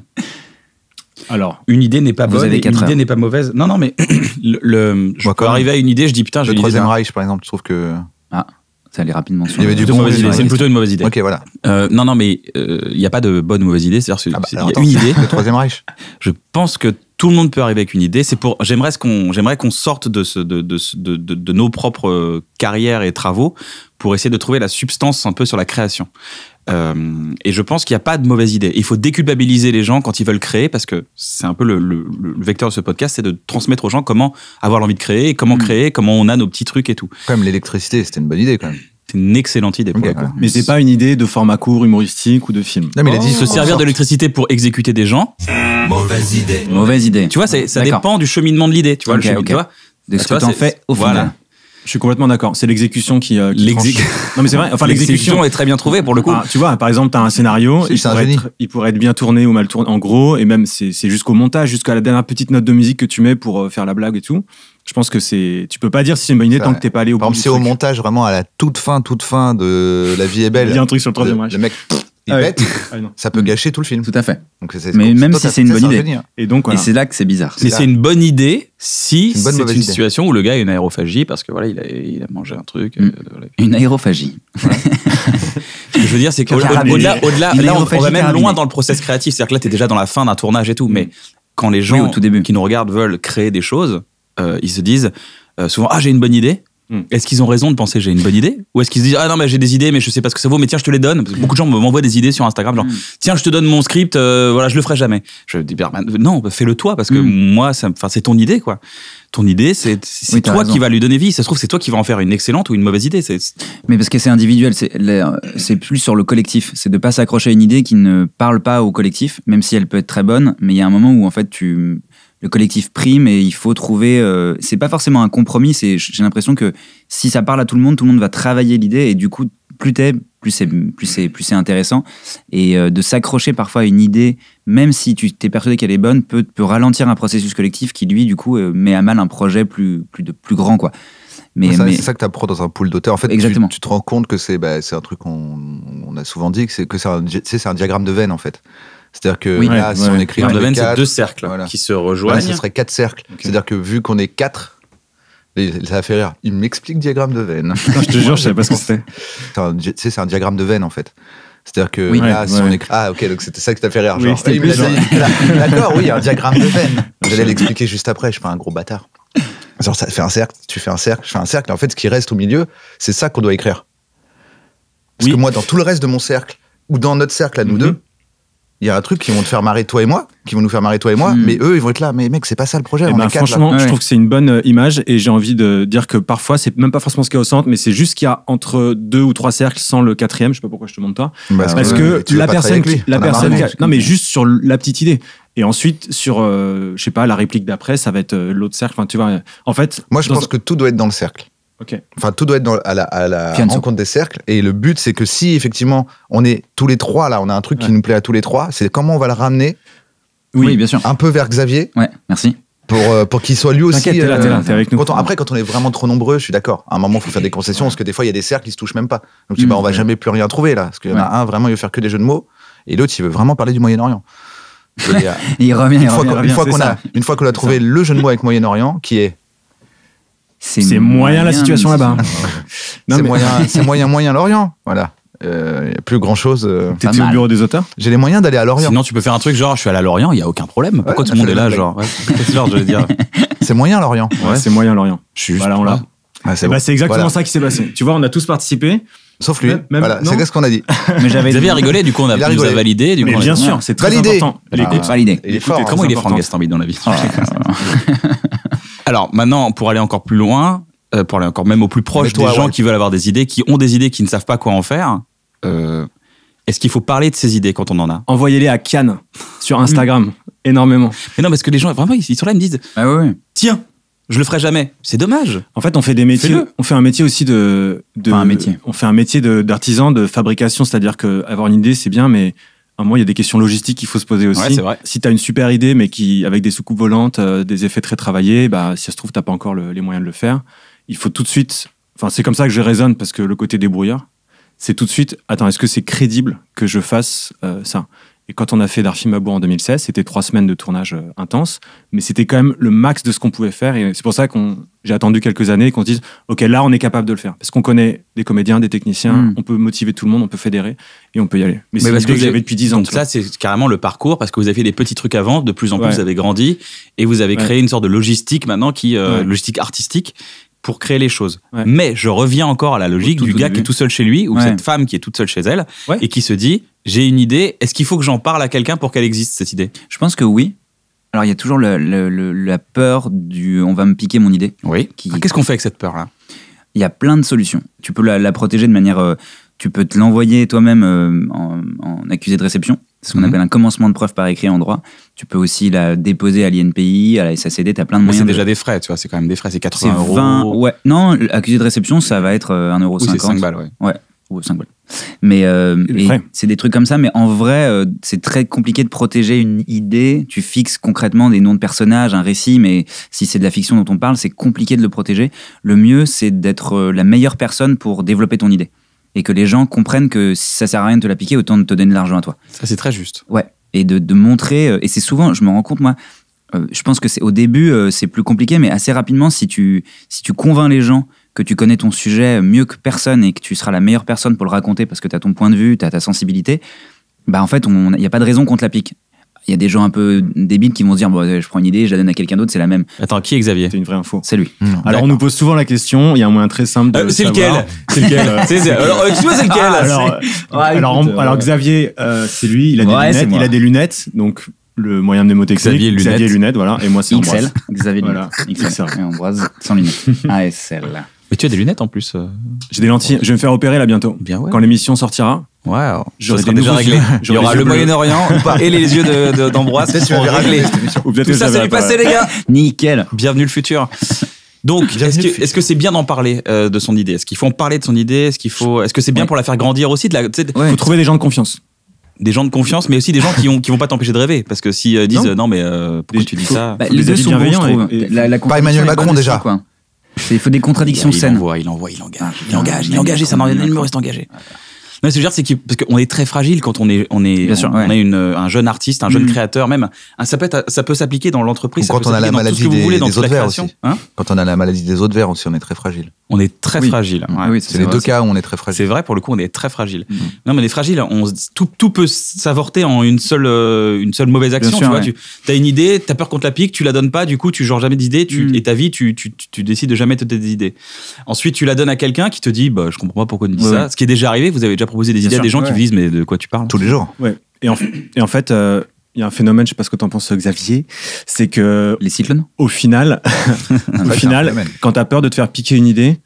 Alors, une idée n'est pas vous bonne, et une heures. idée n'est pas mauvaise. Non, non, mais le, le, je Moi, peux arriver à une idée, je dis putain, j'ai une idée. Le Troisième Reich, par exemple, je trouve que... Ah, ça allait rapidement. Il y avait du bon, mauvaise idée. C'est plutôt une mauvaise idée. Ok, voilà. Euh, non, non, mais il euh, n'y a pas de bonne ou mauvaise idée. C'est-à-dire, ah bah, alors, y a attends, une idée. Le Troisième Reich. Je pense que tout le monde peut arriver avec une idée. C'est pour. J'aimerais ce qu'on. J'aimerais qu'on sorte de, ce, de, de, de, de, de nos propres carrières et travaux pour essayer de trouver la substance un peu sur la création. Euh, et je pense qu'il n'y a pas de mauvaise idée. Il faut déculpabiliser les gens quand ils veulent créer, parce que c'est un peu le, le, le vecteur de ce podcast, c'est de transmettre aux gens comment avoir l'envie de créer, comment mmh. créer, comment on a nos petits trucs et tout. Comme l'électricité, c'était une bonne idée quand même. C'est une excellente idée. Pour okay, ouais. Mais c'est pas une idée de format court, humoristique ou de film. Non, mais oh, dit, se servir sorte. de l'électricité pour exécuter des gens. Mauvaise idée. Mauvaise idée. Tu vois, c'est, ça d'accord. dépend du cheminement de l'idée. Tu vois, okay, le chemin, okay. tu vois, de ce que tu en fais au final. Voilà. Je suis complètement d'accord. C'est l'exécution qui. Euh, qui L'exé- non mais c'est vrai. Enfin l'exécution, l'exécution est très bien trouvée pour le coup. Ah, tu vois, par exemple, t'as un scénario, il pourrait, être, il pourrait être bien tourné ou mal tourné. En gros, et même c'est, c'est jusqu'au montage, jusqu'à la dernière petite note de musique que tu mets pour faire la blague et tout. Je pense que c'est. Tu peux pas dire si c'est une bonne idée tant que t'es pas allé au bout. Par exemple, c'est au montage vraiment à la toute fin, toute fin de La Vie est Belle. Il y a un truc sur le troisième match. Le mec. Il ah pète, oui. ah ça peut gâcher tout le film. Tout à fait. Donc c'est, c'est, mais même si c'est une bonne idée. Et, donc, voilà. Et c'est là que c'est bizarre. Mais c'est, c'est une bonne idée si c'est une, c'est une situation idée. où le gars a une aérophagie parce que voilà, il a, il a mangé un truc. Mmh. Euh, voilà. Une aérophagie. Voilà. Ce que je veux dire, c'est qu'au-delà, au-delà, au-delà là, on, on va même loin dans le process créatif. C'est-à-dire que là, t'es déjà dans la fin d'un tournage et tout. Mais quand les gens oui, au tout début. qui nous regardent veulent créer des choses, euh, ils se disent euh, souvent « Ah, j'ai une bonne idée ». Hum. Est-ce qu'ils ont raison de penser j'ai une bonne idée, ou est-ce qu'ils se disent ah non mais j'ai des idées mais je sais pas ce que ça vaut mais tiens je te les donne, parce que beaucoup de gens m'envoient des idées sur Instagram genre hum. tiens je te donne mon script euh, voilà je le ferai jamais, je dis bah, non bah, fais-le toi parce que hum. moi ça, c'est ton idée quoi, ton idée c'est, c'est oui, toi raison. qui va lui donner vie, ça se trouve c'est toi qui va en faire une excellente ou une mauvaise idée, c'est... mais parce que c'est individuel, c'est, c'est plus sur le collectif, c'est de pas s'accrocher à une idée qui ne parle pas au collectif même si elle peut être très bonne, mais il y a un moment où en fait tu... le collectif prime et il faut trouver... Euh, c'est pas forcément un compromis, c'est, j'ai l'impression que si ça parle à tout le monde, tout le monde va travailler l'idée et du coup, plus t'es, plus c'est, plus c'est, plus c'est intéressant. Et euh, de s'accrocher parfois à une idée, même si tu t'es persuadé qu'elle est bonne, peut, peut ralentir un processus collectif qui, lui, du coup, euh, met à mal un projet plus, plus, de, plus grand, quoi. Mais, ça, mais... C'est ça que tu apprends dans un pool d'auteurs. En fait, tu, tu te rends compte que c'est, bah, c'est un truc qu'on on a souvent dit, que c'est, que c'est, un, c'est, c'est un diagramme de Venn, en fait. C'est-à-dire que oui, là, ouais, si ouais. on écrit un domaine, c'est deux cercles voilà. qui se rejoignent. Là, ce serait quatre cercles. Okay. C'est-à-dire que vu qu'on est quatre, ça a fait rire. Il m'explique diagramme de Venn. Je te jure, je savais pas ce que c'était. Tu sais, c'est un diagramme de Venn en fait. C'est-à-dire que oui, là, ouais, si ouais. on écrit. Ah, ok, donc c'était ça que t'as fait rire. Genre. Oui, c'était plus genre. D'accord, oui, un diagramme de Venn. J'allais l'expliquer juste après. Je suis pas un gros bâtard. Genre, ça fait un cercle, tu fais un cercle, je fais un cercle. Et en fait, ce qui reste au milieu, c'est ça qu'on doit écrire. Parce oui. que moi, dans tout le reste de mon cercle ou dans notre cercle à nous mm-hmm. deux. Il y a un truc qui vont te faire marrer toi et moi, qui vont nous faire marrer toi et moi, mmh. mais eux, ils vont être là. Mais mec, c'est pas ça le projet. On ben, est quatre, franchement, là. je ouais. trouve que c'est une bonne image et j'ai envie de dire que parfois, c'est même pas forcément ce qu'il y a au centre, mais c'est juste qu'il y a entre deux ou trois cercles sans le quatrième. Je sais pas pourquoi je te demande toi. Bah, parce ouais, que la personne, qui, la personne, marrant, non mais juste sur la petite idée. Et ensuite, sur, euh, je sais pas, la réplique d'après, ça va être euh, l'autre cercle. Enfin, tu vois, en fait. Moi, je pense ce... que tout doit être dans le cercle. Okay. Enfin, tout doit être dans, à la, à la rencontre des cercles. Et le but, c'est que si effectivement on est tous les trois là, on a un truc ouais. qui nous plaît à tous les trois, c'est comment on va le ramener. Oui, oui bien sûr. Un peu vers Xavier. Ouais, merci. Pour, euh, pour qu'il soit lui aussi. T'inquiète, t'es là, t'es là, t'es avec nous. Quand on, après, quand on est vraiment trop nombreux, je suis d'accord. À un moment, il faut faire des concessions parce que des fois, il y a des cercles qui se touchent même pas. Donc, tu mmh, bah, on va ouais. jamais plus rien trouver là. Parce qu'il y en ouais. a un vraiment, il veut faire que des jeux de mots et l'autre, il veut vraiment parler du Moyen-Orient. Il revient, il revient. Une fois qu'on a trouvé le jeu de mots avec Moyen-Orient qui est. C'est, c'est moyen, moyen la situation là-bas. non, c'est, mais... moyen, c'est moyen, moyen l'Orient. Voilà. Il euh, n'y a plus grand-chose. Euh... T'étais au bureau des auteurs ? J'ai les moyens d'aller à Lorient. Sinon, tu peux faire un truc genre, je suis allé à Lorient, il n'y a aucun problème. Ouais, pourquoi tout le monde est là, genre ouais. C'est genre, je veux dire. C'est moyen l'Orient. Ouais, ouais. C'est moyen l'Orient. Je suis juste voilà, on l'a. Ah, c'est, bon. bah, c'est exactement voilà. ça qui s'est passé. Tu vois, on a tous participé. Sauf lui. Même, même, voilà, c'est ce qu'on a dit. Mais j'avais Xavier a rigolé, du coup on a, a validé. Du coup, mais bien sûr, c'est très important. L'écoute, validé. Comment il est Franck Gastambide dans la vie ? Alors maintenant, pour aller encore plus loin, euh, pour aller encore même au plus proche toi, des gens ouais. qui veulent avoir des idées, qui ont des idées, qui ne savent pas quoi en faire, euh, est-ce qu'il faut parler de ces idées quand on en a ? Envoyez-les à Cannes sur Instagram, mmh. énormément. Mais non, parce que les gens, vraiment, ils sont là, ils me disent ah ouais. Tiens, je le ferai jamais. C'est dommage. En fait, on fait des métiers. Fais-le. On fait un métier aussi de. de enfin, un métier. On fait un métier de, d'artisan, de fabrication, c'est-à-dire qu'avoir une idée, c'est bien, mais. À un moment, il y a des questions logistiques qu'il faut se poser aussi. Ouais, c'est vrai. Si t'as une super idée, mais qui, avec des soucoupes volantes, euh, des effets très travaillés, bah, si ça se trouve, t'as pas encore le, les moyens de le faire. Il faut tout de suite Enfin, c'est comme ça que je raisonne, parce que le côté débrouillard, c'est tout de suite, attends, est-ce que c'est crédible que je fasse euh, ça? Et quand on a fait Darfim Babour en deux mille seize, c'était trois semaines de tournage euh, intense, mais c'était quand même le max de ce qu'on pouvait faire. Et c'est pour ça que j'ai attendu quelques années et qu'on se dise, OK, là, on est capable de le faire. Parce qu'on connaît des comédiens, des techniciens, mmh. on peut motiver tout le monde, on peut fédérer et on peut y aller. Mais, mais c'est parce que, que j'avais depuis dix ans. Donc là, c'est carrément le parcours, parce que vous avez fait des petits trucs avant, de plus en plus, ouais. vous avez grandi et vous avez ouais. créé une sorte de logistique maintenant, qui, euh, ouais. logistique artistique, pour créer les choses. Ouais. Mais je reviens encore à la logique tout, du tout gars début. qui est tout seul chez lui, ou ouais. cette femme qui est toute seule chez elle, ouais. et qui se dit, j'ai une idée, est-ce qu'il faut que j'en parle à quelqu'un pour qu'elle existe, cette idée? Je pense que oui. Alors, il y a toujours le, le, le, la peur du « on va me piquer mon idée ». Oui. Qui... Ah, qu'est-ce qu'on fait avec cette peur-là? Il y a plein de solutions. Tu peux la, la protéger de manière... Euh, tu peux te l'envoyer toi-même euh, en, en accusé de réception. C'est ce qu'on mmh. appelle un commencement de preuve par écrit en droit. Tu peux aussi la déposer à l'I N P I, à la S A C D, t'as plein de mais moyens. C'est de... déjà des frais, tu vois, c'est quand même des frais, c'est quatre-vingts euros. vingt... Ouais. Non, accusé de réception, ça va être un euro cinquante. Ou c'est cinq balles, ouais. Ouais, ou cinq balles. Mais euh, c'est des trucs comme ça, mais en vrai, euh, c'est très compliqué de protéger une idée. Tu fixes concrètement des noms de personnages, un récit, mais si c'est de la fiction dont on parle, c'est compliqué de le protéger. Le mieux, c'est d'être la meilleure personne pour développer ton idée. Et que les gens comprennent que si ça sert à rien de te la piquer, autant de te donner de l'argent à toi. Ça, c'est très juste. Ouais. Et de, de montrer, et c'est souvent, je me rends compte, moi, euh, je pense que c'est au début, euh, c'est plus compliqué, mais assez rapidement, si tu, si tu convaincs les gens que tu connais ton sujet mieux que personne et que tu seras la meilleure personne pour le raconter parce que tu as ton point de vue, tu as ta sensibilité, bah en fait, il n'y a pas de raison qu'on te la pique. Il y a des gens un peu débiles qui vont se dire bon, je prends une idée, je la donne à quelqu'un d'autre, c'est la même. Attends, qui est Xavier? C'est une vraie info. C'est lui. Mmh. Alors on nous pose souvent la question, il y a un moyen très simple de euh, c'est savoir. C'est lequel C'est lequel Alors excuse-moi, c'est lequel Alors, ah, alors, écoute, alors, euh... alors Xavier, euh, c'est lui, il a des ouais, lunettes, il a des lunettes, donc le moyen mnémotechnique Xavier lunettes, Xavier lunettes voilà, et moi c'est Ambroise. Xavier lunettes. Voilà. Ambroise sans lunettes. A S L. Mais tu as des lunettes en plus. J'ai des lentilles, je vais me faire opérer là bientôt. Quand l'émission sortira. Wow, j'aurais déjà réglé. Il y aura le Moyen-Orient et les yeux d'Ambroise qui seront réglés. Tout ça, c'est du passé, les gars. Nickel. Bienvenue le futur. Donc, est-ce que est-ce que c'est bien d'en parler euh, de son idée? Est-ce qu'il faut en parler de son idée? Est-ce qu'il faut Est-ce que c'est bien ouais. pour la faire grandir aussi? De la, de... Ouais. Faut trouver des gens de confiance. Des gens de confiance, mais aussi des gens qui ont qui vont pas t'empêcher de rêver, parce que s'ils euh, disent non, euh, non mais euh, pourquoi des, tu dis faut, ça bah, les deux sont bienveillants. Pas Emmanuel Macron déjà. Il faut des contradictions saines. Il envoie, il envoie, il engage, il engage, il engage. Ça m'en est humoriste engagé. Non, ce que je veux dire, c'est que, parce qu'on est très fragile quand on est, on est, Bien on, sûr, ouais. on est une, un jeune artiste, un jeune mmh. créateur, même. Ça peut être, ça peut s'appliquer dans l'entreprise. Quand on a la maladie des autres vers aussi. Hein quand on a la maladie des autres vers aussi, on est très fragile. On est très oui. fragile. Ouais, oui, c'est les vrai, deux cas où on est très fragile. C'est vrai, pour le coup, on est très fragile. Mmh. Non, mais on est fragile. On, tout, tout peut s'avorter en une seule, euh, une seule mauvaise action. Bien tu sûr, vois, ouais. tu as une idée, t'as peur qu'on te la pique, tu la donnes pas, du coup, tu genres jamais d'idées, mmh. et ta vie, tu, tu, tu, tu décides de jamais te donner des idées. Ensuite, tu la donnes à quelqu'un qui te dit, bah, je comprends pas pourquoi tu dis ouais. ça. Ce qui est déjà arrivé, vous avez déjà proposer des Bien idées sûr, à des gens ouais. qui vous disent mais de quoi tu parles tous les jours ouais. et, en, et en fait il euh, y a un phénomène, je sais pas ce que t'en penses Xavier, c'est que les cyclones au final au final quand t'as peur de te faire piquer une idée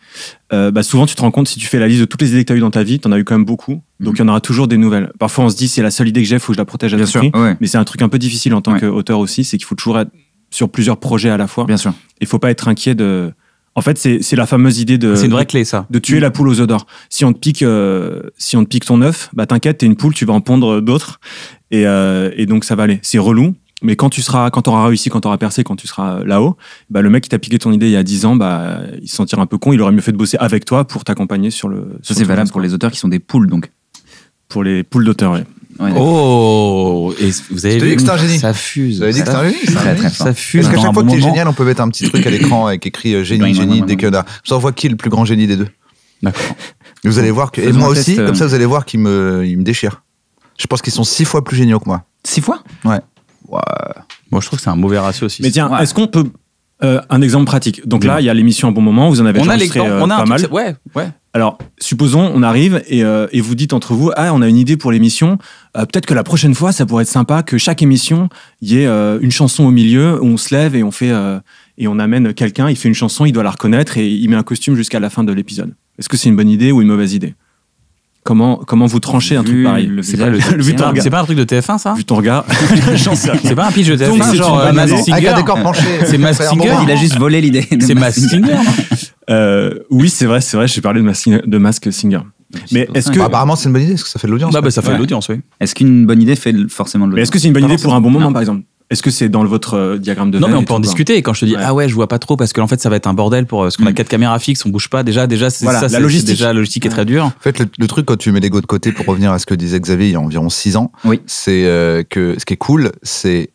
euh, bah souvent tu te rends compte, si tu fais la liste de toutes les idées que t'as eues dans ta vie, t'en as eu quand même beaucoup, donc il mm-hmm. y en aura toujours des nouvelles. Parfois on se dit c'est la seule idée que j'ai, faut que je la protège à tout prix, ouais. mais c'est un truc un peu difficile en tant ouais. qu'auteur aussi, c'est qu'il faut toujours être sur plusieurs projets à la fois. Bien sûr. Et faut pas être inquiet de... En fait, c'est la fameuse idée de... C'est une vraie clé, ça. De tuer la poule aux œufs d'or. Si on te pique, euh, si on te pique ton œuf, bah t'inquiète, t'es une poule, tu vas en pondre d'autres. Et, euh, et donc, ça va aller. C'est relou. Mais quand tu seras, quand t'auras réussi, quand t'auras percé, quand tu seras là-haut, bah, le mec qui t'a piqué ton idée il y a dix ans, bah, il se sentira un peu con. Il aurait mieux fait de bosser avec toi pour t'accompagner sur le... Ça, c'est valable pour les auteurs qui sont des poules, donc. Pour les poules d'auteurs, oui. Ouais, oh, et vous avez vu que c'est un génie. Ça fuse. Vous avez dit que c'est un génie. Très, très fort. Ça fuse. Parce qu'à chaque fois que t'es génial, on peut mettre un petit truc à l'écran avec écrit génie, génie, dès que là. Ça voit qui est le plus grand génie des deux. D'accord. Vous allez voir que, et moi aussi, comme ça vous allez voir qu'ils me, ils me déchirent. Je pense qu'ils sont six fois plus géniaux que moi. Six fois? Ouais. Moi, je trouve que c'est un mauvais ratio aussi. Mais tiens, est-ce qu'on peut, euh, un exemple pratique. Donc là, il y a l'émission Un Bon Moment, vous en avez enregistré pas mal. Ouais, ouais. Alors, supposons, on arrive et, euh, et vous dites entre vous, ah, on a une idée pour l'émission. Euh, peut-être que la prochaine fois, ça pourrait être sympa que chaque émission, il y ait euh, une chanson au milieu, où on se lève et on fait euh, et on amène quelqu'un, il fait une chanson, il doit la reconnaître et il met un costume jusqu'à la fin de l'épisode. Est-ce que c'est une bonne idée ou une mauvaise idée? Comment comment vous tranchez un truc pareil? C'est pas, pas un truc de T F un, ça? Vu ton regard. C'est pas un pitch de T F un, genre euh, Masked Singer. Avec un décor penché. C'est Masked Singer. Il a juste volé l'idée. C'est Masked Singer. Euh, oui, c'est vrai, c'est vrai. J'ai parlé de, mas de Masked Singer. Mais est-ce que bah, apparemment c'est une bonne idée? Est-ce que ça fait de l'audience? Bah, bah, ça fait ouais. de l'audience, oui. Est-ce qu'une bonne idée fait forcément de l'audience? Est-ce que c'est une bonne idée pour Un Bon Moment, par exemple? Est-ce que c'est dans votre diagramme de Venn ? Non, mais on peut en discuter. Et quand je te dis, ouais. ah ouais, je vois pas trop, parce que en fait, ça va être un bordel pour, parce qu'on a quatre caméras fixes, on bouge pas. Déjà, déjà, c'est voilà, ça, la logistique, déjà, la logistique ouais. est très dure. En fait, le, le truc, quand tu mets l'ego de côté, pour revenir à ce que disait Xavier il y a environ six ans, oui. c'est euh, que ce qui est cool, c'est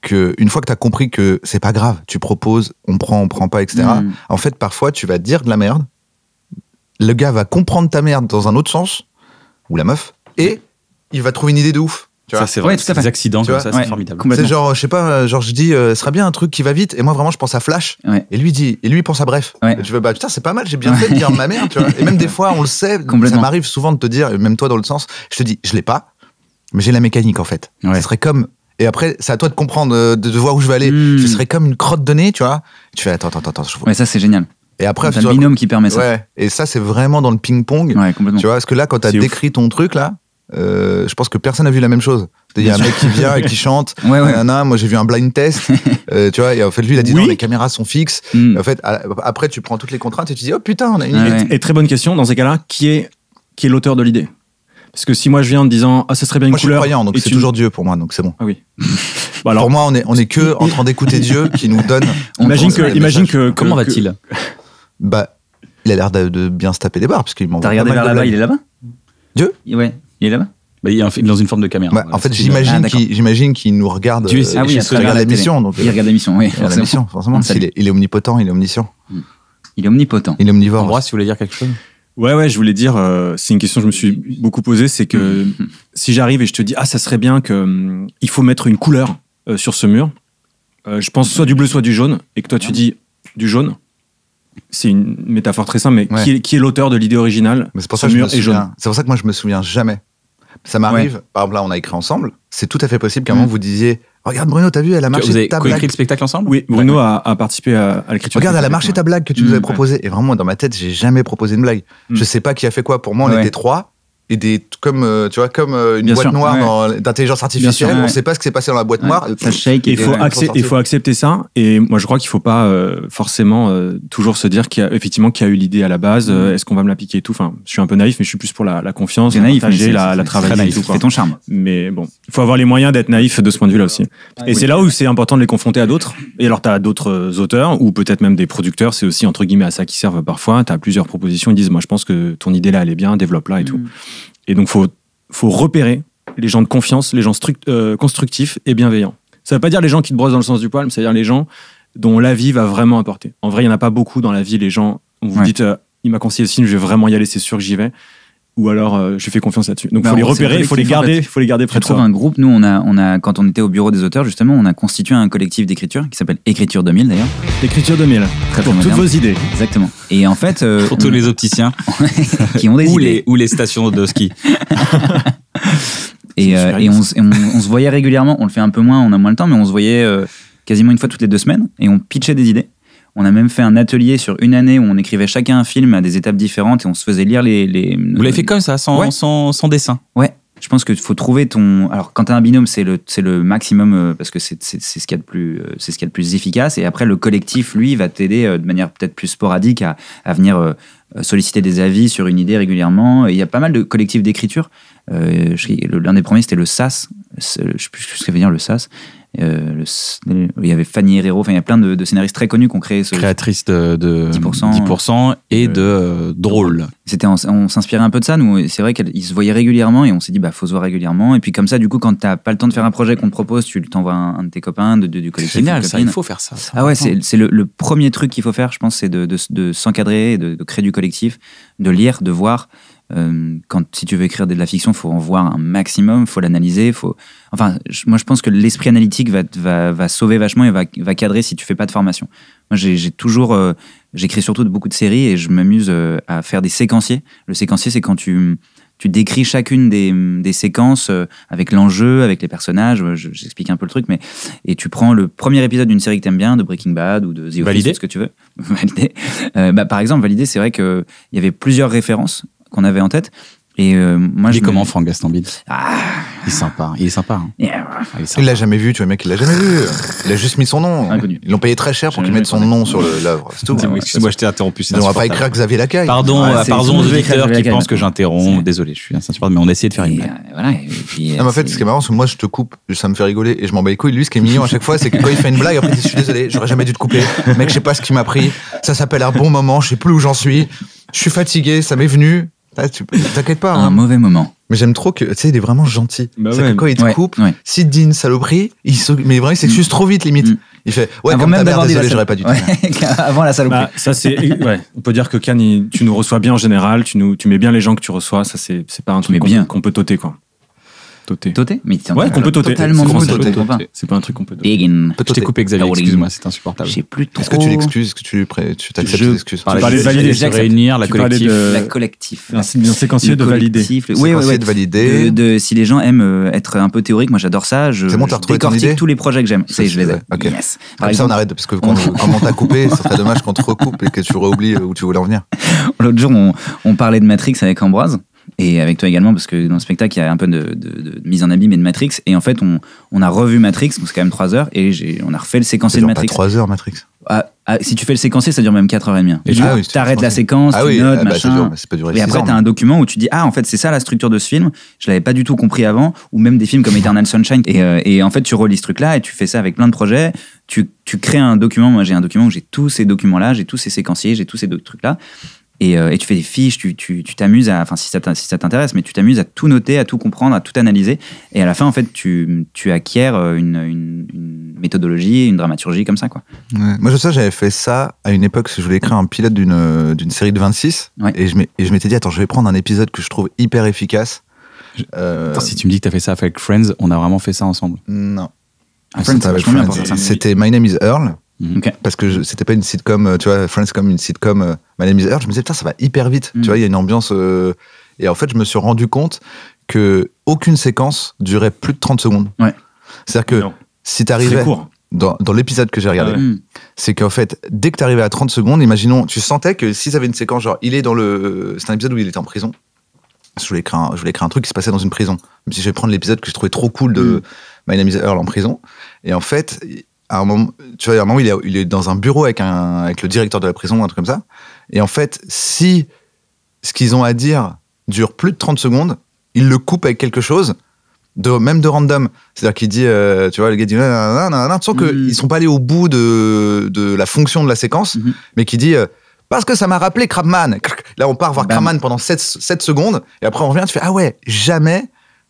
que une fois que tu as compris que c'est pas grave, tu proposes, on prend, on prend pas, et cetera. Mm. En fait, parfois, tu vas dire de la merde. Le gars va comprendre ta merde dans un autre sens, ou la meuf, et il va trouver une idée de ouf. Tu vois, ça, c'est vrai, ouais, tout à fait. Des accidents tu comme ça, ouais, c'est formidable. C'est genre, je sais pas, genre je dis, euh, ce serait bien un truc qui va vite, et moi vraiment je pense à Flash, ouais. et lui dit, et lui pense à Bref. Ouais. Et tu veux, bah putain, c'est pas mal, j'ai bien fait de dire ma mère, tu vois. Et même des fois, on le sait, ça m'arrive souvent de te dire, même toi dans le sens, je te dis, je l'ai pas, mais j'ai la mécanique en fait. Ouais. Ce serait comme. Et après, c'est à toi de comprendre, de, de voir où je vais aller. Mmh. Ce serait comme une crotte de nez, tu vois. Tu fais, attends, attends, attends, je vois. Mais ça, c'est génial. Et après, un binôme qui permet ça. Ouais. Et ça, c'est vraiment dans le ping-pong. Ouais, tu vois, parce que là, quand t'as décrit ton truc, là, euh, je pense que personne n'a vu la même chose. Il y a un mec qui vient et qui chante. Ouais, ouais. Nanana, moi, j'ai vu un blind test. euh, tu vois, et en fait, lui, il a dit oui. non, les caméras sont fixes. Mm. En fait, à, après, tu prends toutes les contraintes et tu dis, oh putain, on a une idée. Ouais, ouais. Et très bonne question, dans ces cas-là, qui est, qui est l'auteur de l'idée? Parce que si moi, je viens en te disant, ah, oh, ce serait bien une moi, couleur. Moi, je suis croyant, donc c'est tu... toujours Dieu pour moi, donc c'est bon. Ah oui. Bah alors... Pour moi, on est, on est que en train d'écouter Dieu qui nous donne. Imagine que, imagine que. Comment va-t-il? Bah, il a l'air de, de bien se taper des barres, parce qu'il m'envoie. T'as regardé vers là-bas, il est là-bas? Dieu? Ouais, il est là-bas. Bah, il est dans une forme de caméra. Bah, en fait, j'imagine ah, qu'il, j'imagine qu'il nous regarde. Dieu, ah oui, il regarde la mission. Donc, il regarde la mission, oui. Il regarde la mission, forcément. Il est, il est omnipotent, il est omniscient. Il est omnipotent. Il est omnivore. Ambroise, si vous voulez dire quelque chose. Ouais, ouais, je voulais dire, euh, c'est une question que je me suis beaucoup posée, c'est que mm-hmm. si j'arrive et je te dis, ah, ça serait bien que hum, il faut mettre une couleur euh, sur ce mur. Euh, je pense soit du bleu, soit du jaune, et que toi tu dis du jaune. C'est une métaphore très simple, mais ouais. qui est, qui est l'auteur de l'idée originale? C'est pour, ce pour ça que moi, je me souviens jamais. Ça m'arrive, ouais. par exemple, là, on a écrit ensemble. C'est tout à fait possible qu'à un moment, vous disiez « Regarde, Bruno, t'as vu, elle a marché ta blague. » Vous avez coécrit le spectacle ensemble? Oui, Bruno ouais. a, a participé à, à l'écriture. « Regarde, elle a marché ta blague que tu mmh, nous avais proposée. Ouais. » Et vraiment, dans ma tête, j'ai jamais proposé une blague. Mmh. Je sais pas qui a fait quoi. Pour moi, on ouais. était trois. Et des, comme, tu vois, comme une Bien boîte sûr, noire ouais. d'intelligence artificielle, sûr, ouais. on ne sait pas ce qui s'est passé dans la boîte ouais. noire. Ça shake et il faut, accepter, faut accepter ça. Et moi, je crois qu'il ne faut pas euh, forcément euh, toujours se dire qu'il y a, effectivement, qu'il y a eu l'idée à la base. Euh, Est-ce qu'on va me l'appliquer et tout? Enfin, je suis un peu naïf, mais je suis plus pour la, la confiance, la naïf, partager, la, la travailler. C'est ton charme. Mais bon, il faut avoir les moyens d'être naïf de ce point de vue-là aussi. Ah, et oui. c'est là où c'est important de les confronter à d'autres. Et alors, tu as d'autres auteurs ou peut-être même des producteurs. C'est aussi, entre guillemets, à ça qu'ils servent parfois. Tu as plusieurs propositions. Ils disent, moi, je pense que ton idée là, elle est bien, développe-la et tout. Et donc, il faut, faut repérer les gens de confiance, les gens euh, constructifs et bienveillants. Ça ne veut pas dire les gens qui te brossent dans le sens du poil, mais ça veut dire les gens dont l'avis va vraiment importer. En vrai, il n'y en a pas beaucoup dans la vie, les gens où vous ouais. dites euh, « il m'a conseillé ce film, je vais vraiment y aller, c'est sûr que j'y vais ». Ou alors, euh, je fais confiance là-dessus. Donc, il bah faut les repérer, il faut les garder, il faut les garder près de soi. Je trouve un groupe. Nous, on a, on a, quand on était au bureau des auteurs, justement, on a constitué un collectif d'écriture qui s'appelle Écriture deux mille, d'ailleurs. Écriture deux mille. Très, pour très toutes vos idées. Exactement. Et en fait, euh, pour on... tous les opticiens qui ont des ou idées les, ou les stations de ski. et, euh, et, on, et on, on se voyait régulièrement. On le fait un peu moins, on a moins le temps, mais on se voyait euh, quasiment une fois toutes les deux semaines et on pitchait des idées. On a même fait un atelier sur une année où on écrivait chacun un film à des étapes différentes et on se faisait lire les... les... Vous l'avez fait comme ça, sans, ouais. sans, sans dessin? Ouais. Je pense qu'il faut trouver ton... Alors, quand t'as un binôme, c'est le, c'est le maximum parce que c'est, c'est, c'est ce qu'il y a de plus, c'est ce qu'il y a de plus efficace. Et après, le collectif, lui, va t'aider de manière peut-être plus sporadique à, à venir solliciter des avis sur une idée régulièrement. Et il y a pas mal de collectifs d'écriture. Euh, L'un des premiers, c'était le S A S. Je ne sais plus ce que ça veut dire, le S A S. Euh, le, il y avait Fanny Herrero, enfin il y a plein de, de scénaristes très connus qu'on crée. Créatrice de, de dix pour cent, dix pour cent et de euh, Drôle. C'était, on, on s'inspirait un peu de ça, nous. C'est vrai qu'ils se voyaient régulièrement et on s'est dit, bah faut se voir régulièrement. Et puis comme ça, du coup, quand t'as pas le temps de faire un projet qu'on te propose, tu t'envoies un, un de tes copains, de, de, du collectif. Génial, ça, il faut faire ça. ça ah ouais, c'est le, le premier truc qu'il faut faire, je pense, c'est de, de, de s'encadrer, de, de créer du collectif, de lire, de voir. Quand, si tu veux écrire de la fiction, il faut en voir un maximum, il faut l'analyser. Faut... Enfin, moi, je pense que l'esprit analytique va, va, va sauver vachement et va, va cadrer si tu ne fais pas de formation. Moi, j'ai toujours... Euh, j'écris surtout de beaucoup de séries et je m'amuse euh, à faire des séquenciers. Le séquencier, c'est quand tu, tu décris chacune des, des séquences euh, avec l'enjeu, avec les personnages. J'explique un peu le truc, mais... Et tu prends le premier épisode d'une série que tu aimes bien, de Breaking Bad ou de The Office, Valider. Ce que tu veux. Valider. Euh, bah, par exemple, Valider, c'est vrai qu'il y avait plusieurs références qu'on avait en tête Et euh, moi, il est comment, me... Franck Gastambide? Ah, il est sympa, il est sympa. Hein. Yeah. Ah, il est sympa. Il l'a jamais vu, tu vois, le mec, il l'a jamais vu. Il a juste mis son nom. Inconnu. Ils l'ont payé très cher pour qu'il mette son nom sur l'œuvre. C'est tout. Excuse-moi, je t'ai interrompu. On va pas écrire Xavier Lacaille. Pardon, ouais, pardon aux auditeurs qui pensent que j'interromps. Désolé, je suis insupportable, mais on a essayé de faire une blague. Voilà. Non, mais en fait, ce qui est marrant, c'est que moi, je te coupe, ça me fait rigoler et je m'en bats les couilles. Lui, ce qui est mignon à chaque fois, c'est que quand il fait une blague, après, je suis désolé, j'aurais jamais dû te couper. Mec, je sais pas ce qui m'a pris. Ça s'appelle un bon moment. Je sais plus où j'en suis. Je suis fatigué. Ça m'est venu. Ah, tu t'inquiète pas. Un hein. mauvais moment. Mais j'aime trop que, tu sais, il est vraiment gentil. Bah c'est ouais, que quand il te ouais, coupe, ouais. s'il te dit une saloperie, il se, mais vraiment, il s'excuse mmh. trop vite, limite. Mmh. Il fait, ouais, avant comme même ta mère, désolé, j'aurais pas dû te ouais. Avant la saloperie. Bah, ça, c'est, ouais. On peut dire que Can, il, tu nous reçois bien en général, tu nous, tu mets bien les gens que tu reçois, ça, c'est, c'est pas un truc qu'on, qu'on peut toter, quoi. Toter. Toter? Mais tiens, ouais, qu'on peut toter. Totalement qu'on peut toter. C'est pas un truc qu'on peut toter. Je t'ai coupé, Xavier, excuse-moi, c'est insupportable. Je sais plus trop. Est-ce que tu l'excuses? Est-ce que tu, tu t'acceptes des excuses? Tu parlais de valider, de réunir, la collective. La collective. Un séquencier de valider. Oui, oui, de valider. Si les gens aiment être un peu théoriques, moi j'adore ça. Je décortique tous les projets que j'aime. Ça, je les aime. Comme ça, on arrête, parce que quand on t'a coupé, ça serait dommage qu'on te recoupe et que tu réoublies où tu voulais en venir. L'autre jour, on parlait de Matrix avec Ambroise. Et avec toi également, parce que dans le spectacle, il y a un peu de, de, de mise en abîme et de Matrix. Et en fait, on, on a revu Matrix, c'est quand même trois heures, et j'ai, on a refait le séquencier de Matrix. Ça dure pas trois heures, Matrix. Ah, ah, si tu fais le séquencier, ça dure même quatre heures trente. Et tu ah oui, arrêtes la séquence, ah tu oui, notes, bah machin. Dur, ça peut durer et après, tu as un document où tu dis, ah, en fait, c'est ça la structure de ce film, je l'avais pas du tout compris avant, ou même des films comme Eternal Sunshine. Et, euh, et en fait, tu relis ce truc-là, et tu fais ça avec plein de projets. Tu, tu crées un document, moi j'ai un document où j'ai tous ces documents-là, j'ai tous ces séquenciers, j'ai tous ces trucs-là. Et, euh, et tu fais des fiches, tu, tu, tu t'amuses à, enfin si ça t'intéresse, mais tu t'amuses à tout noter, à tout comprendre, à tout analyser. Et à la fin, en fait, tu, tu acquiers une, une, une méthodologie, une dramaturgie comme ça, quoi. Ouais. Moi, je sais, j'avais fait ça à une époque, je voulais écrire un pilote d'une, d'une série de vingt-six. Ouais. Et, je et je m'étais dit, attends, je vais prendre un épisode que je trouve hyper efficace. Je... Euh... Attends, si tu me dis que t'as fait ça avec Friends, on a vraiment fait ça ensemble. Non. Ah, Friends, c'était, Friends. Friends. C'était My Name is Earl. Okay. Parce que je, c'était pas une sitcom, tu vois, Friends comme une sitcom euh, My Name is Earl, je me disais, putain, ça va hyper vite, mm. tu vois, il y a une ambiance. Euh, et en fait, je me suis rendu compte qu'aucune séquence durait plus de trente secondes. Ouais. C'est-à-dire que non. si t'arrivais dans, dans l'épisode que j'ai regardé, ah ouais. c'est qu'en fait, dès que t'arrivais à trente secondes, imaginons, tu sentais que s'ils avaient une séquence, genre, il est dans le. C'est un épisode où il était en prison. Je voulais écrire un, je voulais écrire un truc qui se passait dans une prison. Même si je vais prendre l'épisode que je trouvais trop cool de mm. My Name is Earl en prison. Et en fait. À un moment, tu vois, à un moment, il est, il est dans un bureau avec, un, avec le directeur de la prison, un truc comme ça. Et en fait, si ce qu'ils ont à dire dure plus de trente secondes, ils le coupent avec quelque chose, de, même de random. C'est-à-dire qu'il dit, euh, tu vois, le gars dit, nanana, tu sens mmh. qu'ils ne sont pas allés au bout de, de la fonction de la séquence, mmh. mais qu'il dit, euh, parce que ça m'a rappelé Krabman. Là, on part voir Bam. Krabman pendant sept secondes, et après, on revient, tu fais, ah ouais, jamais.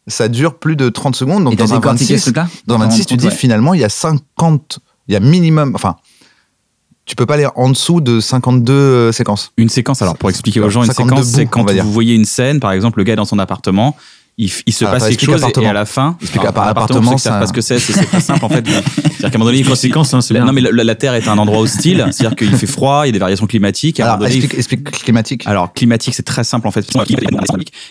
Ça dure plus de trente secondes. Donc, et dans un vingt-six, dans vingt-six, tu dis ouais. finalement, il y a cinquante, il y a minimum, enfin, tu peux pas aller en dessous de cinquante-deux séquences. Une séquence, alors, pour expliquer aux gens, une séquence, bouts, c'est quand vous dire. voyez une scène, par exemple, le gars est dans son appartement, il, il se ah, passe quelque chose et à la fin, explique à part appartement, c'est pas ce que c'est, c'est, c'est pas simple en fait. C'est-à-dire qu'à un moment donné, une séquence, hein, c'est bien. Non mais la, la Terre est un endroit hostile, c'est-à-dire qu'il fait froid, il y a des variations climatiques. Alors donné, explique, explique climatique. Alors climatique, c'est très simple en fait.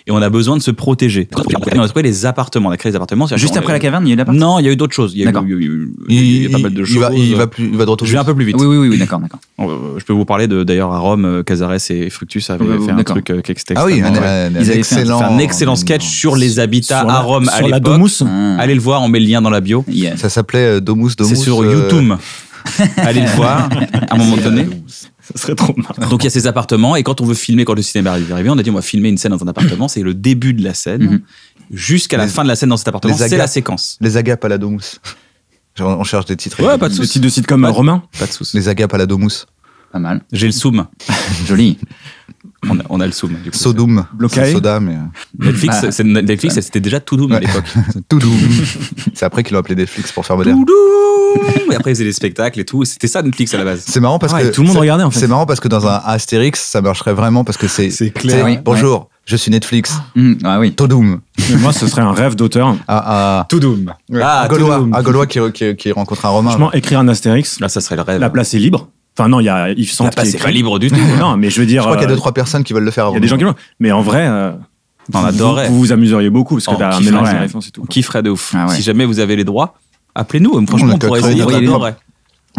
Et on a besoin de se protéger. On a trouvé les appartements, on a créé les appartements. Juste après la caverne, il y a eu l'appartement. Non, il y a eu d'autres choses. Il y a eu, il y a pas mal de choses. Il va, il va plus, il va droit au but. Je vais un peu plus vite. Oui, oui, oui, d'accord, d'accord. Je peux vous parler de d'ailleurs à Rome, Cazarré et Fructus avaient fait un truc extrêmement. Ah oui, un excellent sketch sur les habitats sur à Rome la, à l'époque. La Domus. Mmh. Allez le voir, on met le lien dans la bio. Yeah. Ça s'appelait euh, Domus, Domus. C'est sur euh... YouTube. Allez le voir, à un moment donné. Ça serait trop marrant. Donc il y a ces appartements, et quand on veut filmer, quand le cinéma est arrivé, on a dit on va filmer une scène dans un appartement, c'est le début de la scène, mm-hmm. jusqu'à les, la fin de la scène dans cet appartement, c'est aga- la séquence. Les agapes à la Domus. Genre, on cherche des titres. Ouais, pas de soucis. De sitcom romain. Pas de soucis. Les agapes à la Domus. Pas mal. J'ai le soum. Joli. On a, on a le soum. Du coup. Sodum. Bloqué. Soda, mais. Netflix, ah. c'est, Netflix ah. c'était déjà tout doom ouais. à l'époque. Tout doom. C'est après qu'ils l'ont appelé Netflix pour faire moderne. Et après, ils faisaient des spectacles et tout. C'était ça, Netflix à la base. C'est marrant parce ah, que. Tout le monde regardait en fait. C'est marrant parce que dans un Astérix, ça marcherait vraiment parce que c'est. C'est clair. Oui, bonjour, ouais. je suis Netflix. Mmh, ah oui. Tout doom. Mais moi, ce serait un rêve d'auteur. Ah, ah. Tout doom. Ouais. Ah, un Gaulois, un Gaulois qui, qui, qui rencontre un Romain. Franchement, écrire un Astérix. Là, ça serait le rêve. La place est libre. Enfin, non, il y a Yves Sand. C'est pas libre du tout. Non, mais je veux dire. Je crois qu'il y a deux, trois personnes qui veulent le faire avant. Il y a des gens qui veulent. Mais en vrai, euh, on adorerait. Vous vous amuseriez beaucoup parce que t'as un mélange de références et tout. On kifferait de ouf. Ah ouais. Si jamais vous avez les droits, appelez-nous. Franchement, on, on pourrait essayer. On adorerait.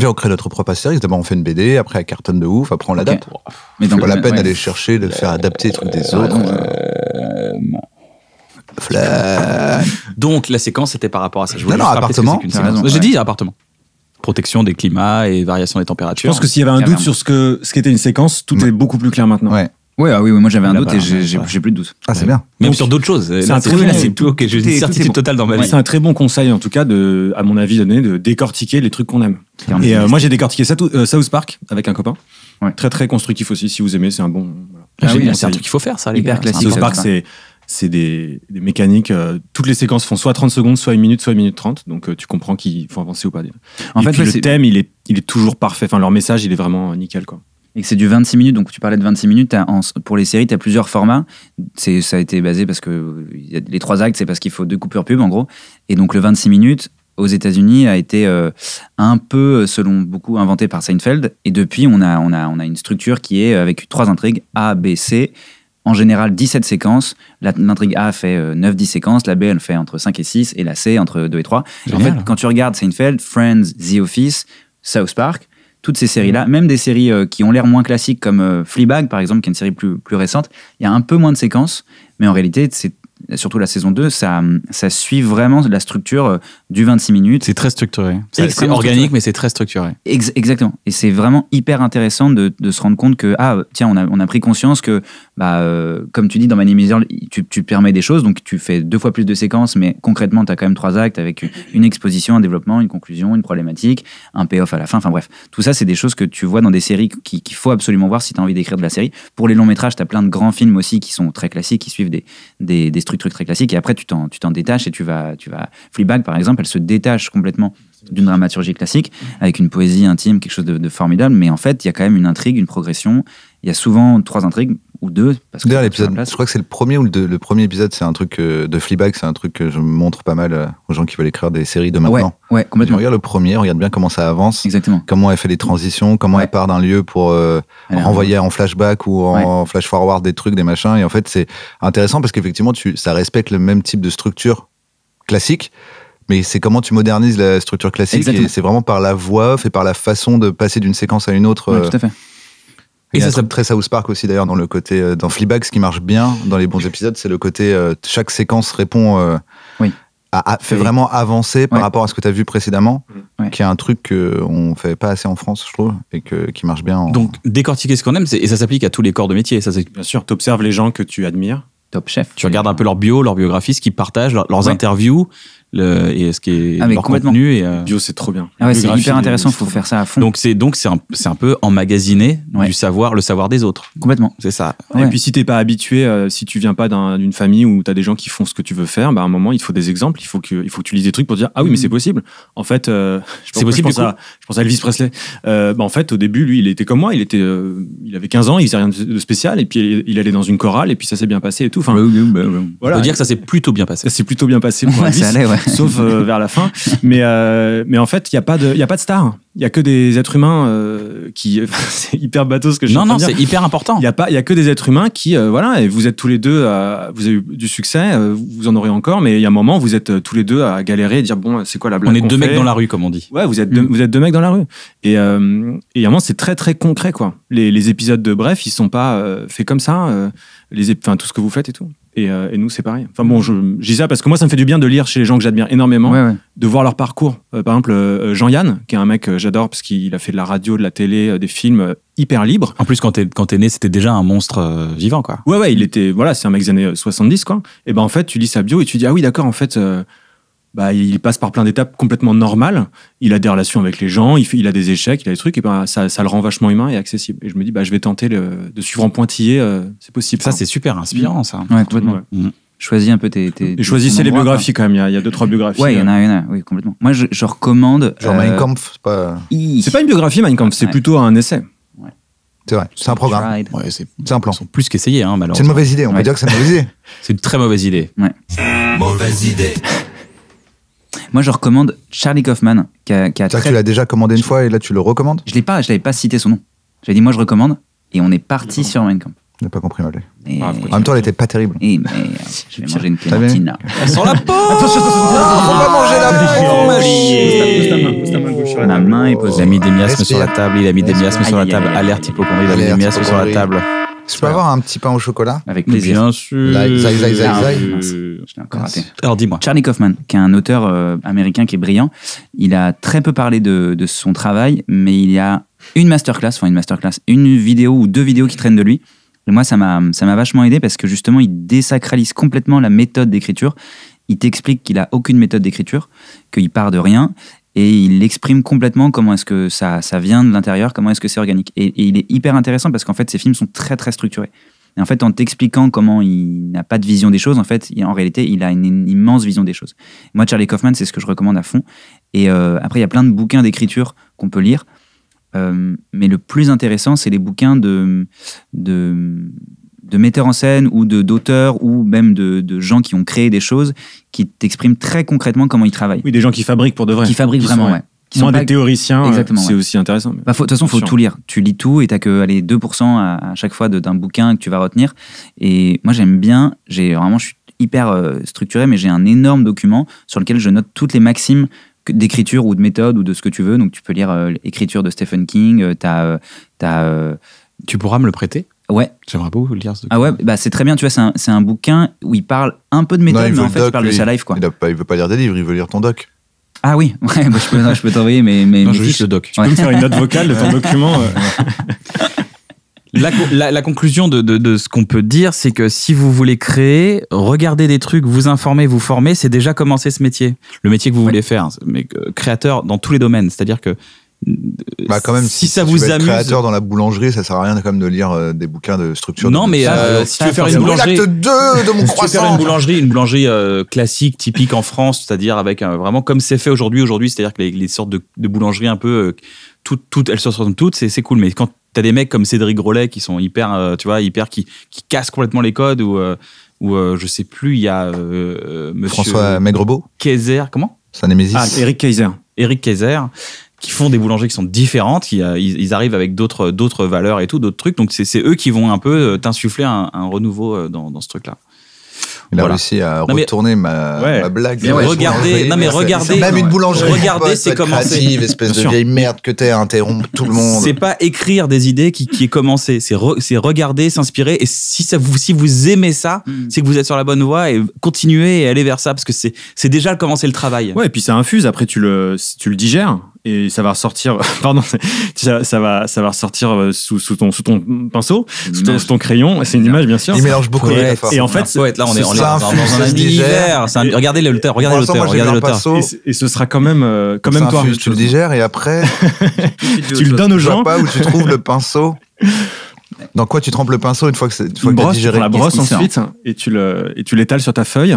On crée notre propre série. D'abord, on fait une B D, après, elle cartonne de ouf, après, on l'adapte. Okay. Mais c'est pas la peine d'aller ouais. chercher, de faire adapter les trucs des autres. flamme. Flamme. Donc la séquence était par rapport à ça. Je voulais non, non, appartement. Ouais. J'ai dit appartement. Protection des climats et variation des températures. Je pense que s'il y avait un doute sur ce que ce qu'était une séquence, tout ouais. est beaucoup plus clair maintenant. Ouais. Ouais, ah oui, oui, moi j'avais un doute et j'ai ouais. plus de doute. Ah, c'est ouais. bien. Même donc, sur d'autres choses. C'est un très bon, c'est tout ok, j'ai une certitude bon. totale dans ma vie. C'est un très bon conseil en tout cas, de, à mon avis, donné, de décortiquer les trucs qu'on aime. Et euh, moi j'ai décortiqué ça, euh, South Park avec un copain. Ouais. Très très constructif aussi, si vous aimez, c'est un bon. Voilà. Ah ah oui, bon c'est un truc qu'il faut faire, ça, les gars. South Park, c'est. C'est des, des mécaniques. Euh, toutes les séquences font soit trente secondes, soit une minute, soit une minute trente. Donc euh, tu comprends qu'il faut avancer ou pas. En et fait, puis ouais, le thème, il est, il est toujours parfait. Enfin, leur message, il est vraiment nickel, quoi. Et que c'est du vingt-six minutes. Donc tu parlais de vingt-six minutes. En, pour les séries, tu as plusieurs formats. Ça a été basé parce que y a les trois actes, c'est parce qu'il faut deux coupures pub, en gros. Et donc le vingt-six minutes, aux États-Unis a été euh, un peu, selon beaucoup, inventé par Seinfeld. Et depuis, on a, on a, on a une structure qui est avec trois intrigues, A, B, C. En général, dix-sept séquences. L'intrigue A fait neuf à dix séquences, la B, elle fait entre cinq et six, et la C, entre deux et trois. Génial. En fait, quand tu regardes Seinfeld, Friends, The Office, South Park, toutes ces séries-là, même des séries qui ont l'air moins classiques, comme Fleabag, par exemple, qui est une série plus, plus récente, il y a un peu moins de séquences, mais en réalité, c'est surtout la saison deux, ça, ça suit vraiment la structure du vingt-six minutes. C'est très structuré. C'est organique, structuré. mais c'est très structuré. Ex exactement. Et c'est vraiment hyper intéressant de, de se rendre compte que, ah, tiens, on a, on a pris conscience que, bah, euh, comme tu dis, dans My Name is Earl, tu, tu permets des choses, donc tu fais deux fois plus de séquences, mais concrètement, tu as quand même trois actes avec une exposition, un développement, une conclusion, une problématique, un payoff à la fin. Enfin bref, tout ça, c'est des choses que tu vois dans des séries qu'il qu faut absolument voir si tu as envie d'écrire de la série. Pour les longs métrages, tu as plein de grands films aussi qui sont très classiques, qui suivent des, des, des truc très classique, et après tu t'en tu t'en détaches et tu vas tu vas Fleabag par exemple, elle se détache complètement d'une dramaturgie classique avec une poésie intime, quelque chose de, de formidable, mais en fait il y a quand même une intrigue, une progression. Il y a souvent trois intrigues ou deux, parce que l'épisode, je crois que c'est le premier ou le, deux, le premier épisode, c'est un truc euh, de Fleabag, c'est un truc que je montre pas mal euh, aux gens qui veulent écrire des séries de maintenant. Ouais, ouais, complètement. Regarde le premier, regarde bien comment ça avance, exactement, comment elle fait les transitions, comment ouais. elle part d'un lieu pour euh, renvoyer en flashback ou en ouais. flash forward des trucs, des machins, et en fait c'est intéressant parce qu'effectivement tu ça respecte le même type de structure classique. Mais c'est comment tu modernises la structure classique. Exactement. Et c'est vraiment par la voix off et par la façon de passer d'une séquence à une autre. Ouais, tout à fait. Et, et ça, ça très South Park aussi d'ailleurs, dans le côté euh, dans Fleabag, ce qui marche bien dans les bons épisodes, c'est le côté euh, chaque séquence répond euh, oui. à, à, fait oui. vraiment avancer par ouais. rapport à ce que tu as vu précédemment, ouais. qui est un truc qu'on fait pas assez en France, je trouve, et que, qui marche bien. En... Donc décortiquer ce qu'on aime, et ça s'applique à tous les corps de métier. Ça, bien sûr, tu observes les gens que tu admires. Top chef. Tu regardes un peu leur bio, leur biographie, ce qu'ils partagent, leur, leurs ouais. interviews, le, et ce qui est ah, leur contenu. Et, euh... Bio, c'est trop bien. Ah ouais, c'est hyper intéressant, il faut faire ça à fond. Donc, c'est donc c'est un, un peu emmagasiner ouais. du savoir, le savoir des autres. Complètement. C'est ça. Ouais. Et puis, si t'es pas habitué, euh, si tu viens pas d'une un, famille où t'as des gens qui font ce que tu veux faire, bah, à un moment, il faut des exemples, il faut que, il faut que tu lises des trucs pour dire, ah oui, mais c'est possible. En fait, euh, c'est possible. Je pense, à, je pense à Elvis Presley. Euh, bah, en fait, au début, lui, il était comme moi, il, était, euh, il avait quinze ans, il faisait rien de spécial, et puis il allait dans une chorale, et puis ça s'est bien passé et tout. Enfin, voilà. On peut dire que ça s'est plutôt bien passé. C'est plutôt bien passé pour ouais, Elvis, ça allait, ouais. sauf euh, vers la fin. Mais, euh, mais en fait, il n'y a pas de, de stars. Il n'y a que des êtres humains euh, qui... c'est hyper bateau ce que je non, non, c'est hyper important. Il n'y a, a que des êtres humains qui... Euh, voilà, et vous êtes tous les deux... À, vous avez eu du succès, euh, vous en aurez encore, mais il y a un moment, vous êtes tous les deux à galérer et dire, bon, c'est quoi la blague? On est deux mecs dans la rue, comme on dit. Ouais, vous êtes, mmh. deux, vous êtes deux mecs dans la rue. Et, euh, et à un moment, c'est très, très concret, quoi. Les, les épisodes de Bref, ils ne sont pas euh, faits comme ça... Euh, Les, enfin, tout ce que vous faites et tout. Et, euh, et nous, c'est pareil. Enfin bon, je, je dis ça parce que moi, ça me fait du bien de lire chez les gens que j'admire énormément, ouais, ouais. de voir leur parcours. Euh, par exemple, euh, Jean Yanne, qui est un mec que euh, j'adore parce qu'il a fait de la radio, de la télé, euh, des films euh, hyper libres. En plus, quand t'es, quand t'es né, c'était déjà un monstre euh, vivant, quoi. Ouais, ouais, il était. Voilà, c'est un mec des années soixante-dix, quoi. Et ben en fait, tu lis sa bio et tu dis, ah oui, d'accord, en fait. Euh, Bah, il passe par plein d'étapes complètement normales. Il a des relations avec les gens, il, fait, il a des échecs, il a des trucs, et ben, ça, ça le rend vachement humain et accessible. Et je me dis, bah, je vais tenter le, de suivre en pointillé, euh, c'est possible. Ça, hein. C'est super inspirant, ça. Ouais, complètement. Ouais. Mmh. Choisis un peu tes... tes et choisissez les biographies, quoi. Quand même, il y, y a deux, trois biographies. Ouais, il y en a, il y en a, oui, complètement. Moi, je, je recommande... Genre euh... Mein Kampf, c'est pas... C'est pas une biographie, Mein Kampf, c'est ouais. plutôt un essai. Ouais. C'est vrai, c'est un programme. Ouais, c'est un plan. Ils sont plus qu'essayés, hein, malheureusement. C'est une mauvaise idée, on ouais. peut dire que c'est une mauvaise idée. C'est une très mauvaise idée. Ouais. Mauvaise idée. Moi, je recommande Charlie Kaufman. Qui a, qui a très... Tu l'as déjà commandé une fois et là, tu le recommandes? Je l'ai pas, je l'avais pas cité son nom. J'ai dit, moi, je recommande, et on est parti sur Mein Kampf. Je n'ai pas compris, Malé. Et... Ah, en même temps, elle était pas terrible. Et mais, je vais manger une clémentine. Elle sent la peau. Non, faut pas manger la peau. La main, il pose. Il a mis des miasmes sur la table. Il a mis des miasmes sur la table. Alerte, hypocondrie. Il a mis des miasmes sur la table. Je peux avoir un petit pain au chocolat ? Avec plaisir. Bien sûr. Zai, zai, zai, ah, zai. Je l'ai encore raté. Alors dis-moi. Charlie Kaufman, qui est un auteur euh, américain qui est brillant, il a très peu parlé de, de son travail, mais il y a une masterclass, enfin une masterclass, une vidéo ou deux vidéos qui traînent de lui. Et moi, ça m'a, ça m'a vachement aidé parce que justement, il désacralise complètement la méthode d'écriture. Il t'explique qu'il n'a aucune méthode d'écriture, qu'il part de rien. Et il exprime complètement comment est-ce que ça, ça vient de l'intérieur, comment est-ce que c'est organique. Et, et il est hyper intéressant parce qu'en fait, ces films sont très, très structurés. Et en fait, en t'expliquant comment il n'a pas de vision des choses, en fait, il, en réalité, il a une, une immense vision des choses. Moi, Charlie Kaufman, c'est ce que je recommande à fond. Et euh, après, il y a plein de bouquins d'écriture qu'on peut lire. Euh, mais le plus intéressant, c'est les bouquins de... de de metteurs en scène ou de, d'auteurs ou même de, de gens qui ont créé des choses qui t'expriment très concrètement comment ils travaillent. Oui, des gens qui fabriquent pour de vrai. Qui fabriquent qui vraiment, sont, ouais. Qui moins sont des pas... théoriciens, exactement, c'est ouais. aussi intéressant. De bah, toute façon, il faut sûr. tout lire. Tu lis tout et tu n'as que allez, deux pour cent à, à chaque fois de, d'un bouquin que tu vas retenir. Et moi, j'aime bien, j'ai, vraiment, je suis hyper euh, structuré, mais j'ai un énorme document sur lequel je note toutes les maximes d'écriture ou de méthode ou de ce que tu veux. Donc, tu peux lire euh, l'écriture de Stephen King, euh, t'as, euh, t'as, euh... tu pourras me le prêter ? Ouais. J'aimerais beaucoup lire ce document. Ah ouais, bah c'est très bien, tu vois, c'est un, c'est un bouquin où il parle un peu de méthode, non, mais en fait, doc, il parle lui. de sa life, quoi. Il ne veut pas lire des livres, il veut lire ton doc. Ah oui, ouais, bah, je, peux, non, je peux t'envoyer, mais... mais non, je veux juste le doc. Tu ouais. peux me faire une note vocale de ton document euh... La, la, la conclusion de, de, de ce qu'on peut dire, c'est que si vous voulez créer, regarder des trucs, vous informer, vous former, c'est déjà commencer ce métier. Le métier que vous ouais. voulez faire, mais créateur dans tous les domaines, c'est-à-dire que Bah quand même, si, si ça si vous amuse, créateur dans la boulangerie, ça sert à rien quand même de lire euh, des bouquins de structure. Non, de mais euh, si tu veux faire une boulangerie, l'acte deux de mon si croissant. Tu veux faire une boulangerie, une boulangerie euh, classique, typique en France, c'est-à-dire avec euh, vraiment comme c'est fait aujourd'hui, aujourd'hui, c'est-à-dire que les, les sortes de, de boulangeries un peu euh, toutes, toutes, elles se ressemblent toutes, c'est, c'est cool. Mais quand t'as des mecs comme Cédric Grolet qui sont hyper, euh, tu vois, hyper qui, qui cassent complètement les codes ou euh, ou euh, je sais plus, il y a euh, Monsieur François Maigrebeau, Kaiser, comment? C'est un Némésis. Ah, Eric Kaiser. Eric Kaiser. Qui font des boulangeries qui sont différentes, qui euh, ils, ils arrivent avec d'autres d'autres valeurs et tout, d'autres trucs. Donc c'est c'est eux qui vont un peu t'insuffler un, un renouveau dans dans ce truc là. Il a voilà. réussi à non retourner mais, ma, ouais. ma blague. Mais ouais, regardez, non mais regardez, même une boulangerie. Regardez, c'est commencé. Espèce de vieille merde que t'es, interrompre tout le monde. C'est pas écrire des idées qui, qui est commencé. C'est, re, c'est regarder, s'inspirer. Et si ça vous, si vous aimez ça, mm. c'est que vous êtes sur la bonne voie et continuez et allez vers ça parce que c'est, c'est déjà commencer le travail. Ouais, et puis ça infuse. Après, tu le, tu le digères et ça va ressortir. Pardon, ça, ça va, ça va ressortir sous, sous ton, sous ton pinceau, sous ton, sous ton crayon. C'est une image, bien sûr. Il mélange beaucoup. Et, et en fait, ouais, là on est. Ça dans un univers, un... regardez l'auteur, regardez l'auteur, regardez l'auteur. Et, et ce sera quand même, euh, quand même toi. Infuse, tu le digères et après, tu le donnes aux gens. Je vois pas où tu trouves le pinceau. Dans quoi tu trempes le pinceau une fois que c'est, une fois une que brosse, tu digères la brosse ensuite et tu le, et tu l'étales sur ta feuille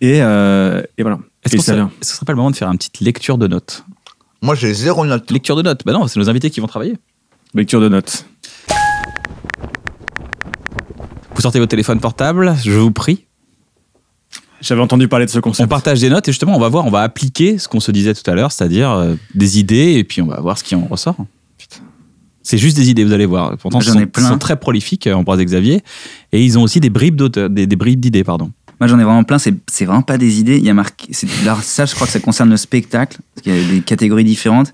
et, euh, et voilà. Est-ce que ce serait pas le moment de faire une petite lecture de notes? Moi j'ai zéro note. Lecture de notes. Bah non, c'est nos invités qui vont travailler. Lecture de notes. Vous sortez votre téléphone portable, je vous prie. J'avais entendu parler de ce concept. On partage des notes et justement, on va voir, on va appliquer ce qu'on se disait tout à l'heure, c'est-à-dire euh, des idées et puis on va voir ce qui en ressort. Putain. C'est juste des idées, vous allez voir. Pourtant, ils sont, sont très prolifiques, Ambroise et Xavier, et ils ont aussi des bribes d'auteurs, des, des bribes d'idées, pardon. Moi, j'en ai vraiment plein. C'est, c'est vraiment pas des idées. Il y a marqué, c'est, alors ça, je crois que ça concerne le spectacle, parce qu'il y a des catégories différentes.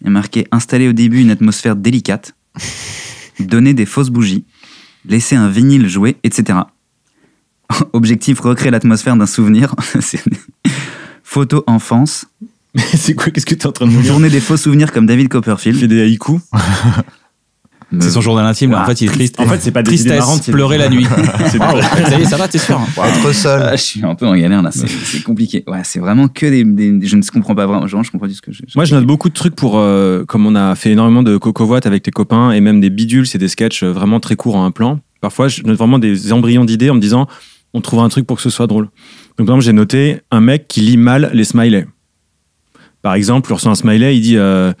Il y a marqué installer au début une atmosphère délicate, donner des fausses bougies, laisser un vinyle jouer, et cetera. Objectif, recréer l'atmosphère d'un souvenir. Photo enfance. Mais c'est quoi? Qu'est-ce que t'es en train de me dire? Journée des faux souvenirs comme David Copperfield. Fait des haïkus. Me... C'est son journal intime, ah, en fait il est triste. En fait c'est pas des tristesse, idées marrantes, c'est pleurer la nuit. C'est wow. Ça y est, ça va, t'es sûr? Wow. Être seul. Euh, je suis un peu en galère là, c'est, c'est compliqué. Ouais, c'est vraiment que des, des, des... Je ne comprends pas vraiment, genre je comprends du ce que je... Moi je note beaucoup de trucs pour... Euh, comme on a fait énormément de cocovoites avec tes copains et même des bidules, c'est des sketchs vraiment très courts en un plan. Parfois je note vraiment des embryons d'idées en me disant on trouvera un truc pour que ce soit drôle. Donc par exemple j'ai noté un mec qui lit mal les smileys. Par exemple, il reçoit un smiley, il dit... Euh,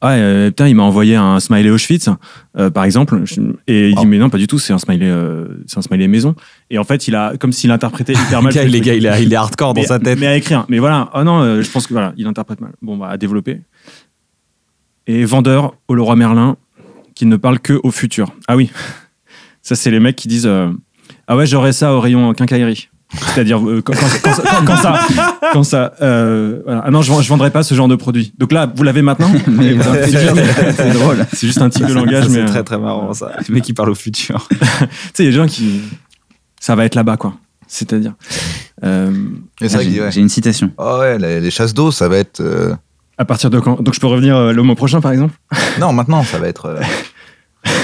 Ah, euh, putain, il m'a envoyé un smiley Auschwitz, euh, par exemple. Je, et il oh. dit, mais non, pas du tout, c'est un smiley, euh, c'est un smiley maison. Et en fait, il a, comme s'il interprétait hyper mal. Les gars, il, a, il est hardcore dans mais, sa tête. Mais à écrire. Mais voilà. Ah non, euh, je pense que voilà, il interprète mal. Bon, bah, à développer. Et vendeur au Leroy Merlin, qui ne parle que au futur. Ah oui. Ça, c'est les mecs qui disent, euh, ah ouais, j'aurais ça au rayon quincaillerie. C'est-à-dire euh, quand, quand, quand, quand, quand ça, quand ça, euh, voilà. Ah non, je, je vendrai pas ce genre de produit. Donc là, vous l'avez maintenant. Mais vous avez, c'est, juste, c'est drôle. C'est juste un type de langage, ça, c'est mais très très marrant ça. Le mec qui parle au futur. Tu sais, il y a des gens qui, ça va être là-bas quoi. C'est-à-dire. Euh, là, ça, j'ai, ouais. j'ai une citation. Oh ouais, les, les chasses d'eau, ça va être. Euh... À partir de quand? Donc je peux revenir euh, le mois prochain, par exemple? Non, maintenant, ça va être. Euh...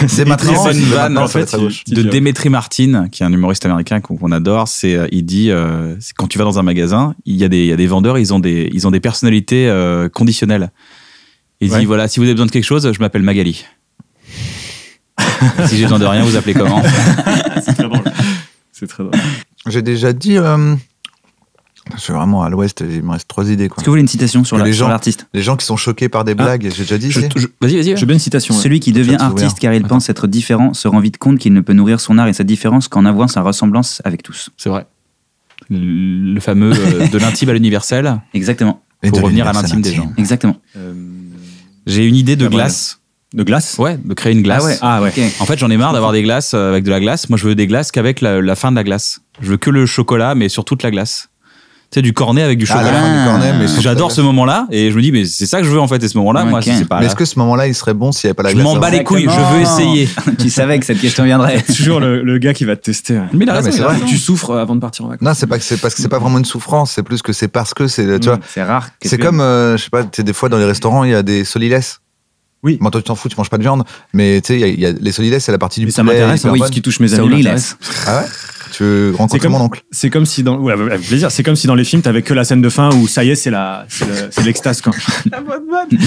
C'est maintenant, c'est une vanne en fait, de Demetri Martin, qui est un humoriste américain qu'on adore. C'est, il dit, euh, c'est quand tu vas dans un magasin, il y a des, il y a des vendeurs, ils ont des, ils ont des personnalités euh, conditionnelles. Il ouais. dit voilà, si vous avez besoin de quelque chose, je m'appelle Magali. Si j'ai besoin de rien, vous appelez comment? C'est très drôle. C'est très drôle. J'ai déjà dit. Euh... Je suis vraiment à l'ouest, il me reste trois idées. Quoi. Est-ce que vous voulez une citation sur, la, les gens, sur l'artiste? Les gens qui sont choqués par des blagues, ah, j'ai déjà dit. Je, je, vas-y, vas-y. Je veux bien une citation. Celui ouais. qui devient artiste car il Attends. pense être différent se rend vite compte qu'il ne peut nourrir son art et sa différence qu'en avouant sa ressemblance avec tous. C'est vrai. Le, le fameux euh, de l'intime à l'universel. Exactement. Et pour revenir à l'intime des gens. Exactement. Euh... J'ai une idée de ah, glace. De glace? Ouais, de créer une glace. Ah ouais. Ah ouais. Okay. En fait, j'en ai marre d'avoir des glaces avec de la glace. Moi, je veux des glaces qu'avec la, la fin de la glace. Je veux que le chocolat, mais sur toute la glace. Tu sais, du cornet avec du chocolat. Ah, du cornet, mais j'adore ce moment-là et je me dis, mais c'est ça que je veux en fait. Et ce moment-là, okay. moi, c'est pas. Mais est-ce que ce moment-là, il serait bon s'il n'y avait pas la glace? Je m'en bats les couilles, je veux essayer. Tu savais que cette question viendrait. Toujours le, le gars qui va te tester. Ouais. Mais là, non, raison, mais c'est vrai. Tu souffres avant de partir en vacances. Non, c'est pas que c'est parce que c'est pas vraiment une souffrance, c'est plus que c'est parce que c'est. Tu mmh, vois, c'est rare. C'est comme, euh, je sais pas, tu sais, des fois dans les restaurants, il y a des solilès. Oui. Bon, toi, tu t'en fous, tu manges pas de viande, mais tu sais, il y, y a les solilès, c'est la partie du poulet. Ça m'intéresse, oui, ce qui touche mes amis. Ah ouais. Tu veux rencontrer mon oncle? C'est comme si dans, ouais, avec plaisir. C'est comme si dans les films, t'avais que la scène de fin où ça y est, c'est la, c'est, le, c'est l'extase quand. La bonne bonne.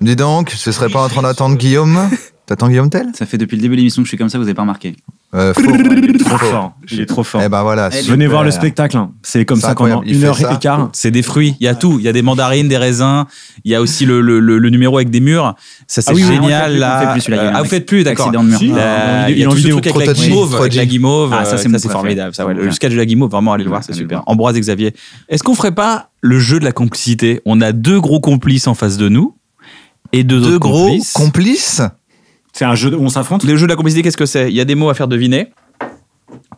Dis donc, ce serait pas en train d'attendre Guillaume? T'attends Guillaume Tell? Ça fait depuis le début de l'émission que je suis comme ça, vous avez pas remarqué. Euh, faux, il est trop fort. Il est trop fort. Eh ben voilà. Super. Venez voir le spectacle. Hein. C'est comme c'est ça qu'on une heure et quart. C'est des fruits. Il y a tout. Il y a des mandarines, des raisins. Il y a aussi le, le, le, le numéro avec des murs. Ça c'est ah oui, génial. Oui, on fait plus, là. On fait plus, ah vous faites plus, d'accord. Si, euh, il y a tout ce truc avec la guimauve, avec la guimauve. Ah ça c'est, ça, c'est formidable. Ça, ouais. Le sketch de la guimauve, vraiment allez le voir, c'est super. Ambroise et Xavier. Est-ce qu'on ferait pas le jeu de la complicité? On a deux gros complices en face de nous et deux autres complices. Deux gros complices. C'est un jeu où on s'affronte. Le jeu de la complicité, qu'est-ce que c'est? Il y a des mots à faire deviner.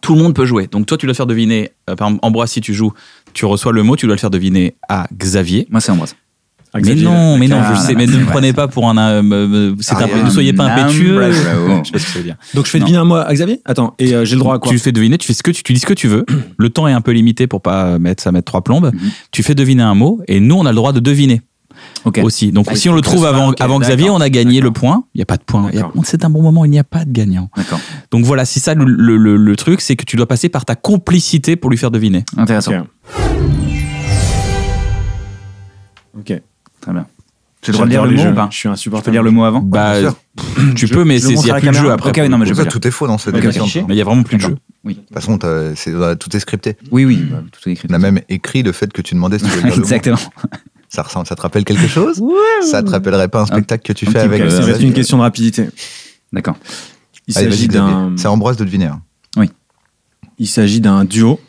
Tout le monde peut jouer. Donc toi, tu dois faire deviner. Euh, par exemple, Ambroise, si tu joues, tu reçois le mot, tu dois le faire deviner à Xavier. Moi, c'est Ambroise. Ah, mais non, mais non, ah, je sais, mais ne me prenez pas pour un. Euh, c'est ah, un peu, ne soyez pas impétueux. Je sais pas ce que ça veut dire. Donc je fais deviner un mot à Xavier. Attends, et euh, j'ai le droit à quoi? Tu fais deviner, tu fais ce que tu, tu dis ce que tu veux. Le temps est un peu limité pour pas mettre ça mettre trois plombes. Mm-hmm. Tu fais deviner un mot, et nous, on a le droit de deviner. Okay. Aussi. Donc, ah, si on le trouve avant, okay, avant Xavier, on a gagné d'accord. le point. Il n'y a pas de point. A, c'est un bon moment, il n'y a pas de gagnant. D'accord. Donc, voilà, c'est ça le, le, le, le truc, c'est que tu dois passer par ta complicité pour lui faire deviner. Intéressant. Ok. okay. Très bien. Tu dois lire le mot ou pas? Je suis un supporter. Tu peux lire le mot avant? Bah, tu peux, mais il n'y a plus de jeu après. Non, mais je veux dire, tout est faux dans cette émission. Il n'y a vraiment plus de jeu. Oui. De toute façon, tout est scripté. Oui, oui. Tout est scripté. On a même écrit le fait que tu demandais si tu veux lire le mot. Exactement. Ça ressemble, ça te rappelle quelque chose? Ouais. Ça te rappellerait pas un spectacle que tu un fais avec... Ça va être une question de rapidité. D'accord. Il Allez, s'agit d'un... C'est Ambroise de deviner. Oui. Il s'agit d'un duo.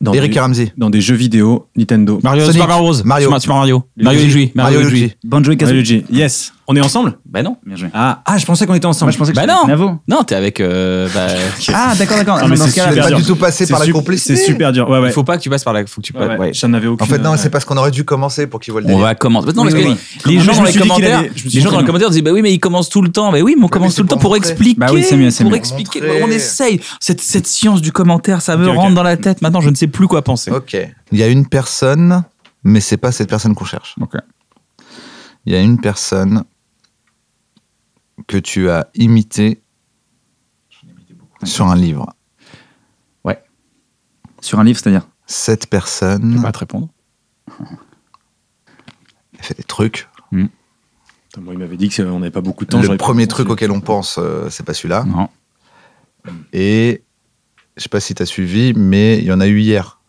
Dans Eric des... Ramsey. Dans des jeux vidéo Nintendo. Mario, Sonic. Super Mario Bros. Mario. Super Mario. Mario Luigi. Mario Luigi. Banjo et Kazooie. Yes. On est ensemble? Bah non. Bien joué. Ah, ah, je pensais qu'on était ensemble. Bah, je pensais que bah non. Navo. Non, t'es avec... Euh, bah... Ah, d'accord, d'accord. Non, mais dans c'est ce cas-là, pas dur. Du tout passé c'est par la complicité. C'est super dur. Ouais, ouais. Il faut pas que tu passes par la... Faut que tu passes... Ouais, ouais. J'en avais aucune... En fait, non, c'est parce qu'on aurait dû commencer pour qu'ils voient le délire. On va commencer. Non, parce que les gens dans les commentaires... Les gens dans les commentaires disent, bah oui, mais ils commencent tout le temps. Bah oui, mais on commence tout le temps pour expliquer. Bah oui, c'est mieux, c'est mieux. Pour expliquer. On essaye. Cette science du commentaire, ça me rentre dans la tête. Maintenant, je ne sais plus quoi penser. Ok. Il y a une personne, mais c'est pas cette personne qu'on cherche. Ok. Il y a une personne que tu as imitée imité sur un livre. Ouais. Sur un livre, c'est-à-dire? Cette personne. Je vais pas te répondre. Elle fait des trucs. Mmh. Attends, moi, il m'avait dit qu'on n'avait pas beaucoup de temps. Le premier truc celui-là. Auquel on pense, euh, c'est pas celui-là. Non. Et. Je sais pas si t'as suivi, mais il y en a eu hier.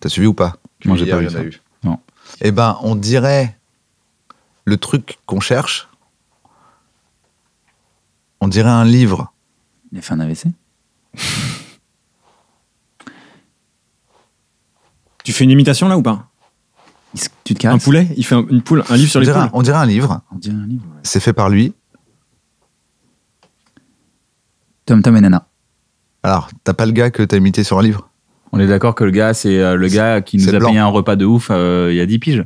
T'as suivi ou pas? Moi, j'ai hier, pas vu ça. A eu. Non. Eh ben, on dirait le truc qu'on cherche. On dirait un livre. Il a fait un A V C? Tu fais une imitation là ou pas? Se... Tu te caresses? Un poulet? Il fait un, une poule, un livre sur on les poules. Un, on dirait un livre. On dirait un livre. Ouais. C'est fait par lui. Tom Tom et Nana. Alors, t'as pas le gars que t'as imité sur un livre? On est d'accord que le gars, c'est euh, le c'est, gars qui nous a blanc. payé un repas de ouf euh, il y a dix piges.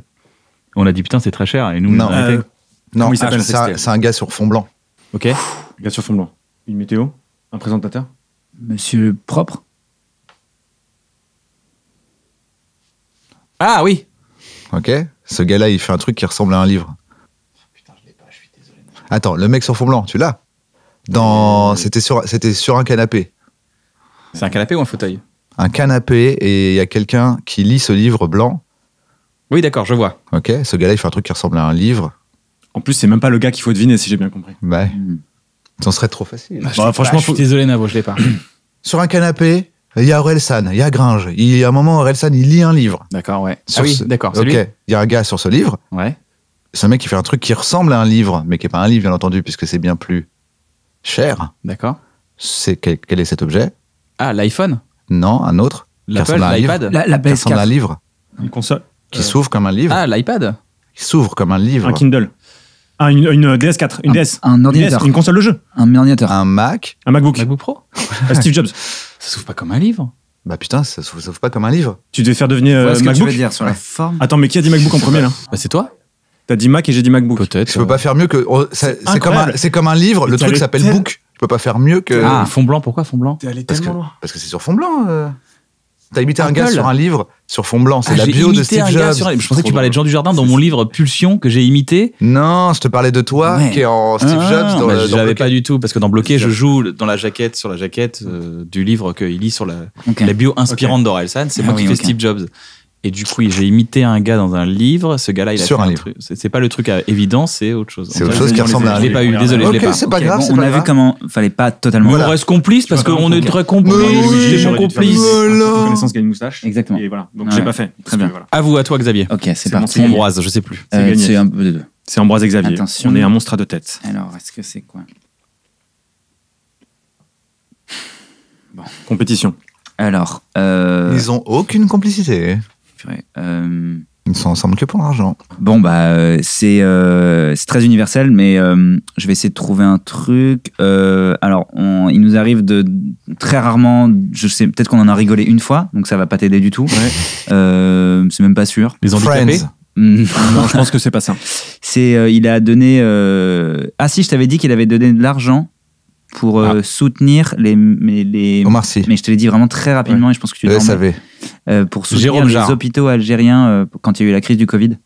On a dit putain, c'est très cher. Et nous, non, on a euh, non il s'appelle, ah, c'est, un, c'est un gars sur fond blanc. Ok. Un gars sur fond blanc. Une météo? Un présentateur? Monsieur propre? Ah oui. Ok. Ce gars-là, il fait un truc qui ressemble à un livre. Putain, je l'ai pas, je suis désolé. Attends, le mec sur fond blanc, tu l'as? Dans... Euh... C'était, sur, c'était sur un canapé. C'est un canapé ou un fauteuil? Un canapé, et il y a quelqu'un qui lit ce livre blanc. Oui, d'accord, je vois. Ok, ce gars-là, il fait un truc qui ressemble à un livre. En plus, c'est même pas le gars qu'il faut deviner, si j'ai bien compris. Ouais. Mmh. Ça serait trop facile. Bah, je bah, franchement, pas, je suis faut... désolé, Navo, je l'ai pas. Sur un canapé, il y a Orelsan, il y a Gringe. Il y a un moment, Orelsan, il lit un livre. D'accord, ouais. Sur ah oui, ce... d'accord, c'est Ok, il y a un gars sur ce livre. Ouais. C'est un mec qui fait un truc qui ressemble à un livre, mais qui n'est pas un livre, bien entendu, puisque c'est bien plus cher. D'accord. C'est... Quel est cet objet? Ah, l'iPhone? Non, un autre. L'Apple, l'iPad, la, la P S quatre. Un livre. Une console. Qui euh... s'ouvre comme un livre. Ah, l'iPad. Qui s'ouvre comme un livre. Un Kindle. Ah, une, une D S quatre. Une un, D S. Un ordinateur. Une, D S, une console de jeu. Un ordinateur. Un Mac. Un MacBook. Un MacBook Pro. Steve Jobs. Ça s'ouvre pas comme un livre. Bah putain, ça s'ouvre, ça s'ouvre pas comme un livre. Tu devais faire devenir euh, MacBook. Tu veux dire sur la forme. Attends, mais qui a dit MacBook en premier là? Bah c'est toi. T'as dit Mac et j'ai dit MacBook. Peut-être. Je euh... peux pas faire mieux que. Oh, ça, c'est, c'est, comme un, c'est comme un livre. Le truc s'appelle Book. Je peux pas faire mieux que... Ah, fond blanc, pourquoi fond blanc? T'es allé parce tellement que, loin. Parce que c'est sur fond blanc. Euh. T'as imité Apple. Un gars sur un livre, sur fond blanc. C'est ah, la bio de Steve Jobs. Sur... Je pensais que tu parlais de Jean Dujardin dans mon livre Pulsion que j'ai imité. Non, je te parlais de toi ouais. qui est en Steve ah, Jobs. Dans, bah, dans j'avais pas du tout, parce que dans Bloqué, je joue dans la jaquette, sur la jaquette euh, du livre qu'il lit sur la, okay. la bio inspirante okay. d'Orelsan. C'est ah, moi oui, qui okay. fais Steve Jobs. Et du coup, j'ai imité un gars dans un livre. Ce gars-là, il a sur fait un livre. Truc. C'est, c'est pas le truc à évidence, c'est autre chose. C'est autre chose qui ressemble à un livre. Je l'ai pas eu, désolé, okay, je l'ai pas. C'est pas okay, grave. Bon, c'est on pas a grave. Vu comment fallait pas totalement. Voilà. On reste complice parce qu'on est très complice. J'étais complice. Connaissance qui a une moustache. Exactement. Et voilà. Donc j'ai pas fait. Très bien. À vous, à toi, Xavier. Ok, c'est parti. Ambroise, je sais plus. C'est un peu des deux. C'est Ambroise et Xavier. On est un monstre à deux têtes. Alors, est-ce que c'est quoi? Bon, compétition. Alors, ils ont aucune complicité. Euh... Ils ne sont ensemble que pour l'argent. Bon, bah, euh, c'est, euh, c'est très universel, mais euh, je vais essayer de trouver un truc. Euh, alors, on, il nous arrive de très rarement, je sais, peut-être qu'on en a rigolé une fois, donc ça va pas t'aider du tout. Ouais. Euh, c'est même pas sûr. Les handicapés? Non, je pense que c'est pas ça. C'est, euh, il a donné. Euh... Ah, si, je t'avais dit qu'il avait donné de l'argent pour euh, ah. soutenir les, les, les... Omar Sy. Mais je te l'ai dit vraiment très rapidement ouais. et je pense que tu l'as entendu. Euh, pour soutenir Jérôme les Jarre. Hôpitaux algériens euh, quand il y a eu la crise du Covid.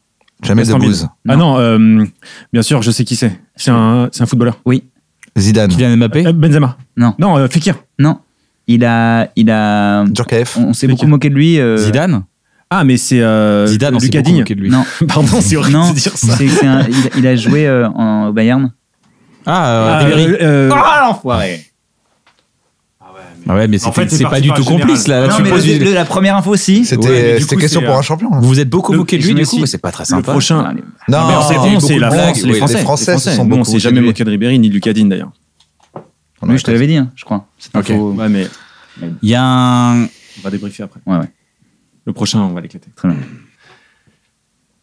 Jamais de bouse. Ah non, euh, bien sûr, je sais qui c'est. C'est un, c'est un footballeur. Oui. Zidane. Kylian Mbappé. Euh, Benzema. Non. Non, euh, Fekir. Non. Il a... Il a... Djorkaeff. On, on s'est Fekir. beaucoup moqué de lui. Euh... Zidane. Ah, mais c'est euh, Zidane, Lucas Digne. De lui. Non. Pardon, c'est horrible non, de dire ça. C'est, c'est un, il, il a joué euh, en, au Bayern. Ah, euh, euh, euh, ah l'enfoiré. Ah ouais, mais, ah ouais, mais c'est, fait, c'est, c'est pas du tout complice là. Non, tu mais le, du... la première info aussi. C'était, ouais, c'était coup, question pour un champion. Là. Vous vous êtes beaucoup moqué de lui du coup, mais c'est pas très sympa. Le prochain. Non, non mais c'est, bon, c'est la blague. France, les, Français, les Français se sont beaucoup. On s'est jamais moqué de Ribéry ni de Lucas Digne d'ailleurs. Oui, je te l'avais dit, je crois. Ok. Ouais, mais il y a un. On va débriefer après. Ouais, ouais. Le prochain, on va l'éclater. Très bien.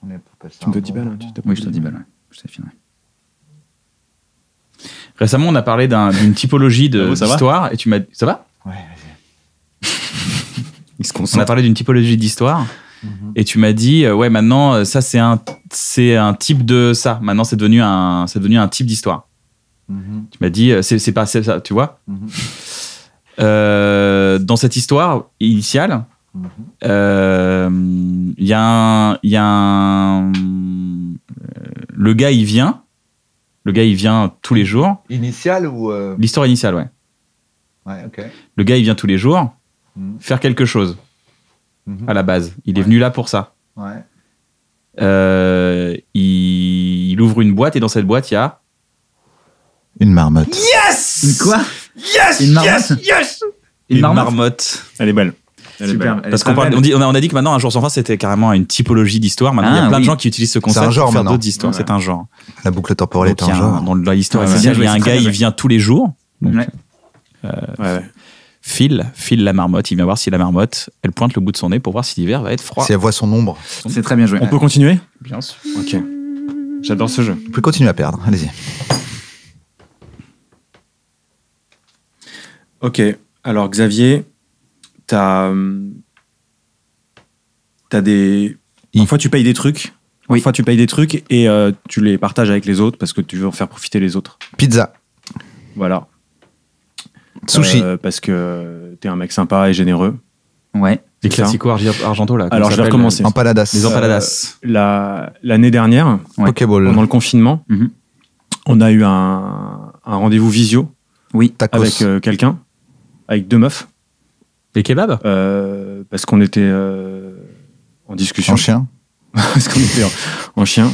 Tu me dois dix balles. Oui, je te dix balles. Je te finirai. Récemment, on a parlé d'un, d'une typologie de, oh, d'histoire et tu m'as dit... Ça va ? Ouais, vas-y. Il se concentre. On a parlé d'une typologie d'histoire mm-hmm. et tu m'as dit, euh, ouais, maintenant, ça, c'est un, c'est un type de ça. Maintenant, c'est devenu un, c'est devenu un type d'histoire. Mm-hmm. Tu m'as dit, euh, c'est, c'est pas c'est ça, tu vois mm-hmm. euh, Dans cette histoire initiale, il mm-hmm. euh, y a un... Y a un euh, le gars, il vient... Le gars, il vient tous les jours. Initial ou... Euh... L'histoire initiale, ouais. Ouais, ok. Le gars, il vient tous les jours mmh. faire quelque chose mmh. à la base. Il ouais. est venu là pour ça. Ouais. Euh, il... il ouvre une boîte et dans cette boîte, il y a... Une marmotte. Yes! Une quoi? Yes! Une marmotte. Yes! Yes! Une, une marmotte. marmotte. Elle est belle. Elle Super, est belle. Parce qu'on parle, on, dit, on, a, on a dit que maintenant, un jour sans fin, c'était carrément une typologie d'histoire. Maintenant, ah, il y a plein oui. de gens qui utilisent ce concept pour faire maintenant. d'autres histoires. Ouais, ouais. C'est un genre. La boucle temporelle donc, est un genre. Dans l'histoire, ouais, ouais. il y a un gars, il vient tous les jours. Donc, ouais. Euh, ouais, ouais. Phil, Phil la marmotte, il vient voir si la marmotte, elle pointe le bout de son nez pour voir si l'hiver va être froid. Si elle voit son ombre. C'est très bien joué. On ouais. peut continuer ? Bien sûr. Ok. J'adore ce jeu. Vous pouvez continuer à perdre. Allez-y. Ok. Alors, Xavier, t'as, t'as des... Parfois, tu payes des trucs. Oui. Parfois, tu payes des trucs et euh, tu les partages avec les autres parce que tu veux en faire profiter les autres. Pizza. Voilà. Sushi. Euh, parce que t'es un mec sympa et généreux. Ouais. Des classicos argentaux, là. Alors, je vais recommencer. Empanadas. Les empanadas. Euh, la, l'année dernière, ouais. Pokéball. Pendant le confinement, mm-hmm. on a eu un, un rendez-vous visio. Oui. Tacos. Avec euh, quelqu'un. Avec deux meufs. Des kebabs euh, Parce qu'on était euh, en discussion. En chien. Parce qu'on était en, en chien.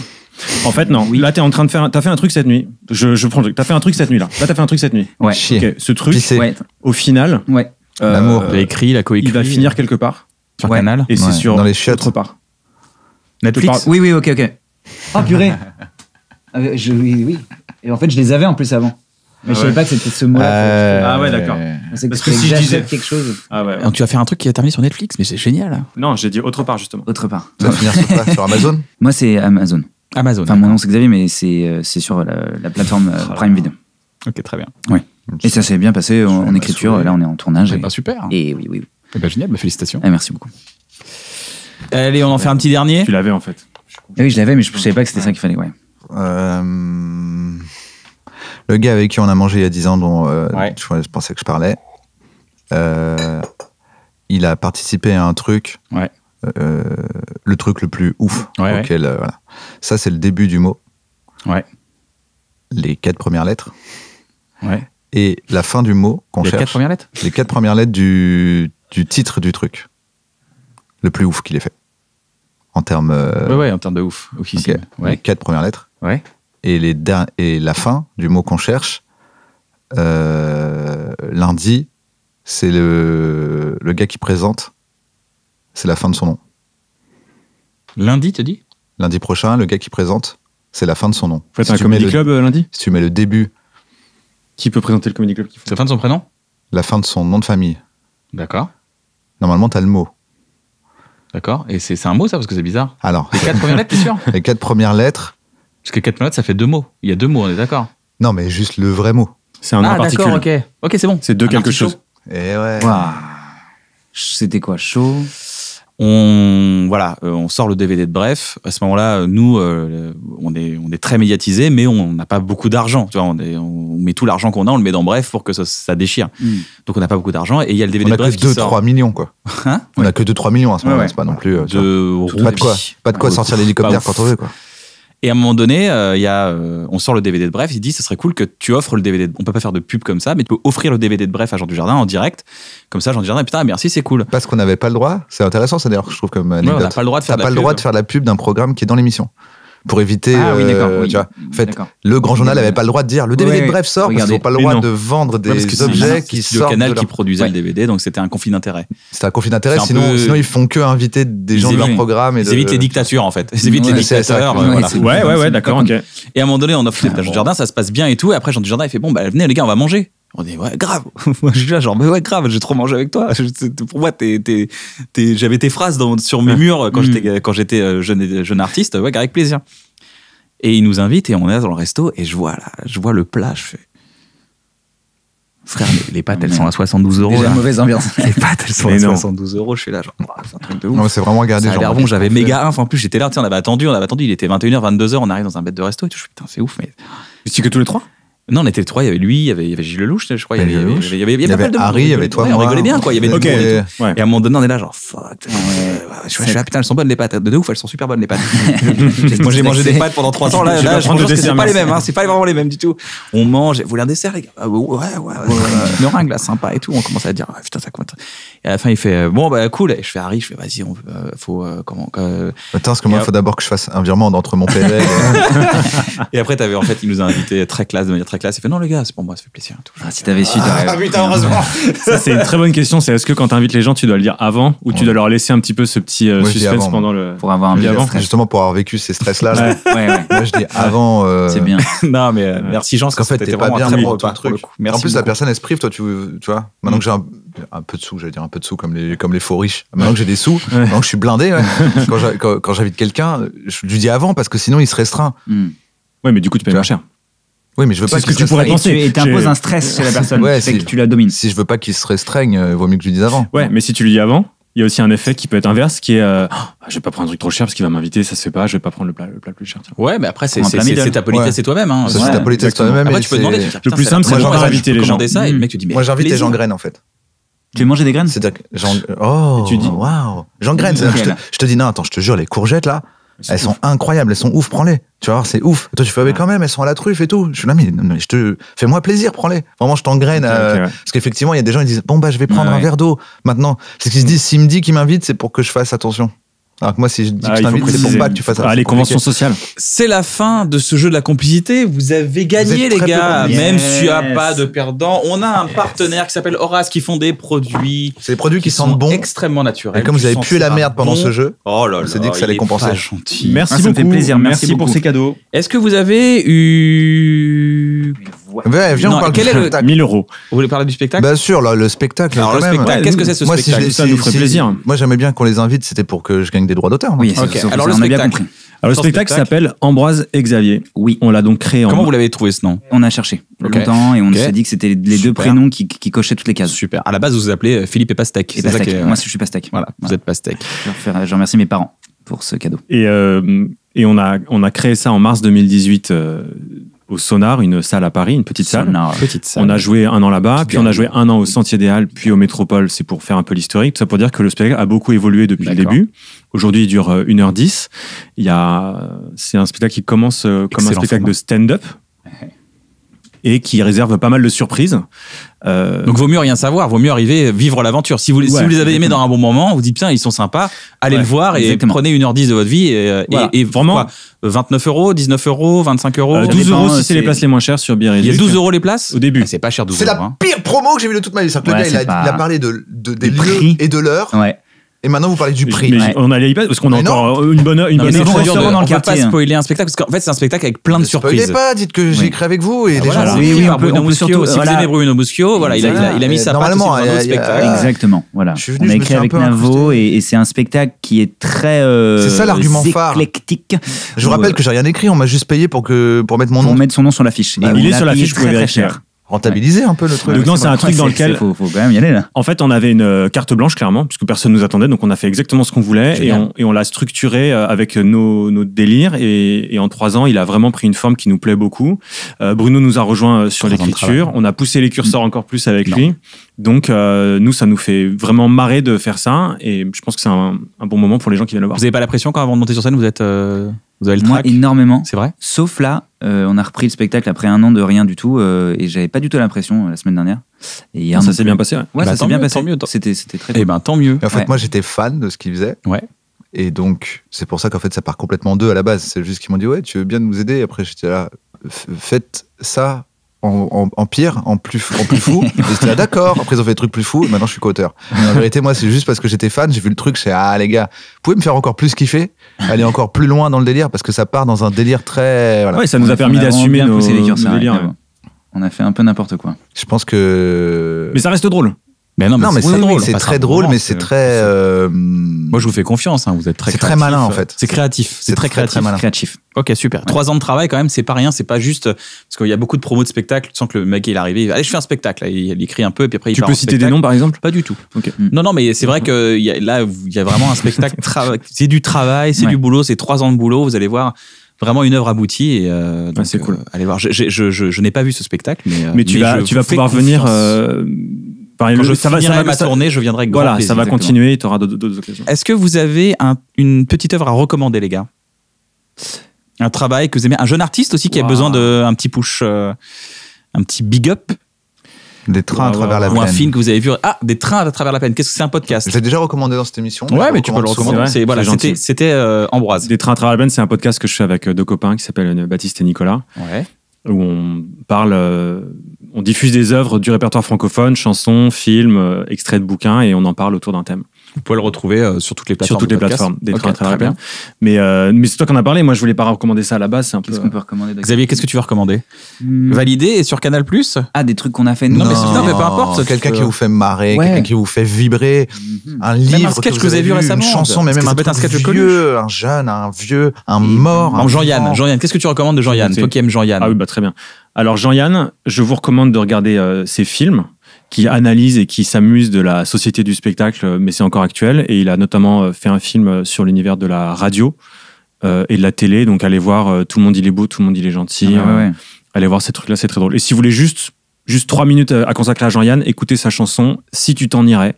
En fait, non. Oui. Là, t'es en train de faire. Un, t'as fait un truc cette nuit. Je, je prends le truc. T'as fait un truc cette nuit, là. Là, t'as fait un truc cette nuit. Ouais. Chier. Okay. Ce truc, ouais. au final. Ouais. Euh, L'amour, il a écrit, il a coécrit. Il va finir quelque part. Sur ouais. Canal. Et c'est ouais. sur dans les chiottes. Autre part. Netflix. Oui, oui, ok, ok. Oh purée. euh, je, oui, oui. Et en fait, je les avais en plus avant. Mais ah je ouais. savais pas que c'était ce mot-là. Euh... Ah ouais, d'accord. C'est parce que, que si je disais quelque chose. Ah ouais. Donc tu vas faire un truc qui va terminer sur Netflix, mais c'est génial. Non, j'ai dit autre part justement. Autre part. Ça va finir sur, sur Amazon. Moi, c'est Amazon. Amazon. Enfin, mon nom c'est Xavier, mais c'est c'est sur la, la plateforme Prime Video. Ok, très bien. Oui. Et ça s'est bien passé en, en écriture. Là, on est en tournage. C'est et... pas super. Et oui, oui. oui. Eh ben, génial, bah, félicitations. Ah, merci beaucoup. Allez, on en fait un petit dernier. Tu l'avais en fait. Ah oui, je l'avais, mais je savais pas que c'était ça qu'il fallait. Ouais. Euh... Le gars avec qui on a mangé il y a dix ans, dont euh, ouais. je, je pensais que je parlais, euh, il a participé à un truc, ouais. euh, le truc le plus ouf. Ouais, auquel, ouais. Euh, voilà. Ça, c'est le début du mot. Ouais. Les quatre premières lettres. Ouais. Et la fin du mot qu'on les cherche. Les quatre premières lettres Les quatre premières lettres du, du titre du truc. Le plus ouf qu'il ait fait. En termes. Euh, ouais, ouais, en termes de ouf. Okay. Ouais. Les quatre premières lettres. Ouais. Et, les der- et la fin du mot qu'on cherche, euh, lundi, c'est le, le gars qui présente, c'est la fin de son nom. Lundi, t'as dit ? Lundi prochain, le gars qui présente, c'est la fin de son nom. Faites si un comedy club euh, lundi ? Si tu mets le début. Qui peut présenter le comedy club ? C'est la fin de son prénom ? La fin de son nom de famille. D'accord. Normalement, t'as le mot. D'accord. Et c'est, c'est un mot, ça, parce que c'est bizarre. Alors. Les quatre premières lettres, t'es sûr ? Les quatre premières lettres. Parce que quatre minutes, ça fait deux mots. Il y a deux mots, on est d'accord. Non, mais juste le vrai mot. C'est un ah, nom particulier. Ah, d'accord, ok. Ok, c'est bon. C'est deux un quelque chose. Et ouais. Wow. C'était quoi, chaud ? On voilà, euh, on sort le D V D de Bref. À ce moment-là, nous, euh, on est on est très médiatisés, mais on n'a pas beaucoup d'argent. Tu vois, on, est, on met tout l'argent qu'on a, on le met dans Bref pour que ça, ça déchire. Mm. Donc on n'a pas beaucoup d'argent et il y a le D V D on de Bref deux, qui sort. On a que deux trois millions quoi. Hein ? On ouais. a que deux trois millions à ce moment-là, ouais, ouais. c'est pas non plus. Euh, de pas de quoi, pas de quoi ouais, sortir l'hélicoptère quand on veut quoi. Et à un moment donné, euh, y a, euh, on sort le D V D de Bref, il dit ce serait cool que tu offres le D V D. De... On peut pas faire de pub comme ça, mais tu peux offrir le D V D de Bref à Jean Dujardin en direct. Comme ça, Jean Dujardin, putain, merci, c'est cool. Parce qu'on n'avait pas le droit, c'est intéressant ça d'ailleurs, je trouve comme anecdote. Ouais, on n'a pas le droit de faire, la, pas pub, le droit de faire la pub d'un programme qui est dans l'émission. Pour éviter. Ah oui, d'accord. Euh, oui, tu vois, en fait, d'accord. Le Grand Journal n'avait pas le droit de dire le D V D oui, de Bref sort, regardez, parce qu'ils n'ont pas le droit de vendre des ouais, objets qui sortent. C'est le Canal qui produisait ouais. le D V D, donc c'était un conflit d'intérêt. C'était un conflit d'intérêt, sinon, peu... sinon ils font que inviter des ils gens de leur programme. Et de... Ils évitent les dictatures en fait. Ils évitent ouais, les dictateurs. Euh, voilà. Ouais, ouais, ouais, d'accord. Okay. Et à un moment donné, on offre à ah, Jean Dujardin, ça se passe bien et tout. Et après, Jean Dujardin, il fait bon, bah venez les gars, on va manger. On dit, ouais, grave. Moi, je suis là, genre, mais ouais, grave, j'ai trop mangé avec toi. Pour moi, t'es, t'es, t'es, j'avais tes phrases dans, sur mes murs quand mmh. j'étais, quand j'étais jeune, jeune artiste. Ouais, avec plaisir. Et il nous invite et on est dans le resto et je vois, là, je vois le plat. Je fais, frère, les, les pâtes, elles sont à soixante-douze euros. Déjà, là. Mauvaise ambiance. Les pâtes, elles sont mais à non. soixante-douze euros. Je suis là, genre, oh, c'est un truc de ouf. Non, c'est vraiment regardé. Ça a l'air bon, j'avais méga faim. En plus, j'étais là, tu sais, on avait attendu, on avait attendu. Il était vingt et une heures, vingt-deux heures, on arrive dans un bête de resto et tout. Je suis, putain, c'est ouf, mais. C'est que tous les trois? Non, on était les trois, il y avait lui, il y avait, il y avait Gilles Lelouch, je crois, il y avait, il y avait, il y avait, il y avait, il y avait, il y avait pas mal de Harry, monde. Il y avait toi, ouais, on rigolait bien, quoi, il y avait okay. des monde et tout. Ouais. Et à un moment donné, on est là, genre, fuck, putain, je suis là, putain, elles sont bonnes les pâtes, de ouf, elles sont super bonnes les pâtes. Moi, j'ai mangé des pâtes pendant trois ans, là, là, je pense que c'est pas les mêmes, hein, c'est pas vraiment les mêmes du tout. On mange, vous voulez un dessert, les gars? Ouais, ouais, ouais, meringue, là, sympa et tout, on commence à dire, putain, ça compte. Et à la fin, il fait, bon, bah, cool, et je fais Harry, je fais, vas-y, on faut, comment, attends, parce que moi, il faut d'abord que je fasse un virement entre mon P V. Et après, t'avais, en fait, il nous a invités très classe, de manière classe, il fait non les gars, c'est pour moi, ça fait plaisir. Tout. Ah, si t'avais su, t'aurais... Ah putain, heureusement. Ça c'est une très bonne question. C'est est-ce que quand t'invites les gens, tu dois le dire avant ou ouais. tu dois leur laisser un petit peu ce petit euh, moi, suspense avant, pendant le pour avoir un peu avant. Justement pour avoir vécu ces stress là. Ouais. Ouais, ouais. Moi je dis avant. Euh... C'est bien. Non mais euh, merci Jean parce qu'en fait t'es pas bien pour ton truc. Pour merci en plus beaucoup. La personne elle se prive. Toi tu, tu vois. Maintenant mm. que j'ai un, un peu de sous, j'allais dire un peu de sous comme les comme les faux riches. Maintenant que j'ai des sous, maintenant que je suis blindé, quand j'invite quelqu'un, je lui dis avant parce que sinon il se restreint. Ouais mais du coup tu payes moins cher. Oui, mais je veux pas que, que tu pourrais penser. Et tu imposes un stress chez la personne, ouais, c'est si, que tu la domines. Si je veux pas qu'il se restreigne, il vaut mieux que je lui dise avant. Ouais, mais si tu lui dis avant, il y a aussi un effet qui peut être inverse, qui est euh, oh, je vais pas prendre un truc trop cher parce qu'il va m'inviter, ça se fait pas, je vais pas prendre le plat, le plat plus cher. Tiens. Ouais, mais après c'est, c'est, c'est, c'est ta politesse, ouais. C'est toi-même. Hein. Ça, ouais, c'est ta politesse toi-même. Après, tu peux demander. Le plus simple, c'est de pas inviter les gens. Moi, j'invite les gens graines en fait. Tu veux manger des graines ? C'est-à-dire que j'en... Oh, waouh, j'en graines. Je te dis non, attends, je te jure, les courgettes là. Elles sont ouf. Incroyables, elles sont ouf, prends-les. Tu vas voir, c'est ouf. Et toi, tu fais, mais quand même, elles sont à la truffe et tout. Je suis là, mais, mais je te fais-moi plaisir, prends-les. Vraiment, je t'engraine. Okay, euh, okay, ouais. Parce qu'effectivement, il y a des gens qui disent, bon, bah, je vais prendre ah, un ouais. verre d'eau maintenant. C'est ce qu'ils se disent, s'il me dit qu'il m'invite, c'est pour que je fasse attention. Alors que moi, si je dis ah, que je t'invite, c'est pour pas que tu fasses attention. Ah, les conventions sociales. C'est la fin de ce jeu de la complicité. Vous avez gagné, vous les gars. Yes. Même s'il n'y a pas de perdant, on a un yes. partenaire qui s'appelle Horace qui font des produits. C'est des produits qui, qui sentent bon. Extrêmement naturels. Et comme vous avez pué la merde pendant bon. ce jeu, oh là là, on s'est dit que ça allait compenser. Gentil. Merci ah, beaucoup. Ça me fait plaisir. Merci, Merci pour ces cadeaux. Est-ce que vous avez eu. Ouais, viens, non, on parle quel du est spectacle. mille euros. Vous voulez parler du spectacle ? Bien sûr, là, le spectacle. Alors, le même. spectacle, qu'est-ce que c'est ce moi, spectacle si je, Ça si, nous ferait si, plaisir. Moi, j'aimais bien qu'on les invite, c'était pour que je gagne des droits d'auteur. Oui, okay. ça, alors, ça, le spectacle. Bien compris. Alors, le spectacle, spectacle s'appelle Ambroise et Xavier. Oui. On l'a donc créé en. Comment vous l'avez trouvé ce nom ? On a cherché okay. longtemps et on okay. s'est dit que c'était les deux Super. prénoms qui, qui cochaient toutes les cases. Super. À la base, vous vous appelez Philippe et Pastèque. Moi, je suis Pastèque. Voilà, vous êtes Pastèque. Je remercie mes parents pour ce cadeau. Et on a créé ça en mars deux mille dix-huit. Au Sonar, une salle à Paris, une petite salle. Sonar, petite salle. On a joué un an là-bas, puis on a joué un an au Sentier des Halles, puis au Métropole, c'est pour faire un peu l'historique. Tout ça pour dire que le spectacle a beaucoup évolué depuis D'accord. le début. Aujourd'hui, il dure une heure dix. Il y a... C'est un spectacle qui commence comme Excellent un spectacle format. de stand-up et qui réserve pas mal de surprises. Euh... Donc, vaut mieux rien savoir, vaut mieux arriver, vivre l'aventure. Si vous, ouais, si vous les avez aimés dans un bon moment, vous dites, tiens, ils sont sympas, allez ouais, le voir et exactement. prenez une heure dix de votre vie. Et, voilà. et, et vraiment, quoi, vingt-neuf euros, dix-neuf euros, vingt-cinq euros. Euh, douze euros si c'est, c'est les places les moins chères sur Biarritz. Il y a douze euros les places ? Au début. Ah, c'est pas cher, douze euros. C'est la hein. pire promo que j'ai vue de toute ma vie. C'est-à-dire que ouais, le gars, il, pas... il a parlé de, de, des, des prix et de l'heure. Ouais. Et maintenant, vous parlez du prix. Mais ouais. On allait y passer parce qu'on mais a encore non. une bonne heure. Une non, bonne heure. De, on ne peut pas spoiler un spectacle parce qu'en fait, c'est un spectacle avec plein de ne surprises. Ne spoilez pas, dites que j'ai écrit avec vous et ah, les voilà. gens. Oui, oui, oui, Bruno Muschio. Si voilà. vous aimez Bruno Muschio, voilà, il a, il a, il a mis sa patte sur un autre spectacle. Exactement. Voilà. Je on a écrit avec Navo et, et c'est un spectacle qui est très. Euh, c'est ça l'argument phare. Éclectique. Je vous rappelle que j'ai rien écrit. On m'a juste payé pour que pour mettre mon nom. Pour mettre son nom sur l'affiche. Il est sur l'affiche. Vous pouvez vérifier. Rentabiliser ouais. un peu le truc. Donc non, c'est un truc dans lequel... Faut, faut quand même y aller, là. En fait, on avait une carte blanche, clairement, puisque personne ne nous attendait, donc on a fait exactement ce qu'on voulait, et on, et on l'a structuré avec nos, nos délires, et, et en trois ans, il a vraiment pris une forme qui nous plaît beaucoup. Euh, Bruno nous a rejoint sur l'écriture, on a poussé les curseurs encore plus avec non. lui, donc euh, nous, ça nous fait vraiment marrer de faire ça, et je pense que c'est un, un bon moment pour les gens qui viennent le voir. Vous n'avez pas la pression quand avant de monter sur scène, vous êtes... Euh... Vous avez le track ? Moi, énormément. C'est vrai ? Sauf là, euh, on a repris le spectacle après un an de rien du tout euh, et j'avais pas du tout l'impression euh, la semaine dernière. Et hier, non, ça s'est bien passé. Ouais, ouais bah, ça s'est bien mieux, passé. Tant mieux, tant... C'était, c'était très bien. Eh ben, tant mieux. Et en fait, ouais. moi, j'étais fan de ce qu'ils faisaient. Ouais. Et donc, c'est pour ça qu'en fait, ça part complètement d'eux à la base. C'est juste qu'ils m'ont dit, ouais, tu veux bien nous aider ? Et après, j'étais là, faites ça. En, en, en pire, en plus, en plus fou. J'étais là, d'accord. Après, ils ont fait des trucs plus fous. Et maintenant, je suis co-auteur. En vérité, moi, c'est juste parce que j'étais fan. J'ai vu le truc. Je suis, ah, les gars, vous pouvez me faire encore plus kiffer, aller encore plus loin dans le délire, parce que ça part dans un délire très. Voilà. Ouais, ça nous a permis d'assumer nos, nos délires. Ouais. On a fait un peu n'importe quoi. Je pense que. Mais ça reste drôle. Mais non, mais non, mais c'est, c'est, drôle, c'est très drôle, mais c'est, c'est très. Euh... Moi, je vous fais confiance. Hein, vous êtes très. C'est créatif. Très malin, en fait. C'est créatif. C'est, c'est très, très créatif. Très créatif. Ok, super. Ouais. Trois ans de travail, quand même, c'est pas rien. C'est pas juste parce qu'il y a beaucoup de promos de spectacles. Tu sens que le mec il est arrivé. Il va, allez, je fais un spectacle. Là. Il écrit un peu, et puis après il. Tu peux citer spectacle. des noms, par exemple ? Pas du tout. Okay. Mm. Non, non, mais c'est vrai que y a, là, il y a vraiment un spectacle. Tra... C'est du travail, c'est ouais. du boulot, c'est trois ans de boulot. Vous allez voir. Vraiment une œuvre aboutie et euh, donc, ah, c'est cool. Allez voir. Je n'ai pas vu ce spectacle, mais tu vas, tu vas pouvoir venir. Quand le, je ça va, ça va, ma tournée, je viendrai avec grand Voilà, plaisir, ça va exactement. continuer, et tu auras d'autres, d'autres occasions. Est-ce que vous avez un, une petite œuvre à recommander, les gars ? Un travail que vous aimez ? Un jeune artiste aussi qui wow. a besoin d'un petit push, euh, un petit big up ? Des trains wow. à travers la Ou plaine. Ou un film que vous avez vu. Ah, des trains à travers la plaine. Qu'est-ce que c'est un podcast ? Je l'ai déjà recommandé dans cette émission. Ouais, mais tu peux le recommander. C'est c'est, voilà, c'est c'était, c'était euh, Ambroise. Des trains à travers la plaine, c'est un podcast que je fais avec deux copains qui s'appellent Baptiste et Nicolas. Ouais. Où on parle... Euh, on diffuse des œuvres du répertoire francophone, chansons, films, extraits de bouquins, et on en parle autour d'un thème. vous pouvez le retrouver euh, sur toutes les plateformes. Sur toutes les plateformes. Des okay, très, très, très bien. bien. Mais, euh, mais c'est toi qui en as parlé. Moi, je voulais pas recommander ça à la base. Qu'est-ce euh... qu'on peut recommander? Xavier, qu'est-ce que tu veux recommander? hmm. Valider et sur Canal+. Ah, des trucs qu'on a fait nous. Non, non, mais, non, mais peu importe. Quelqu'un qui vous fait marrer, ouais. quelqu'un qui vous fait vibrer, mm-hmm. un livre, même un sketch que vous avez vu récemment, une chanson, mais même un sketch vieux, un jeune, un vieux, un mort. Jean Yanne, Jean Yanne. Qu'est-ce que tu recommandes de Jean Yanne? Toi qui aimes Jean Yanne. Ah oui, bah très bien. Alors Jean Yanne, je vous recommande de regarder euh, ses films qui analysent et qui s'amusent de la société du spectacle, mais c'est encore actuel. Et il a notamment fait un film sur l'univers de la radio euh, et de la télé. Donc allez voir, euh, tout le monde il est beau, tout le monde il est gentil. Ah, ouais, ouais. Euh, allez voir ces trucs-là, c'est très drôle. Et si vous voulez juste Juste trois minutes à consacrer à Jean-Yanne, écoutez sa chanson « Si tu t'en irais »,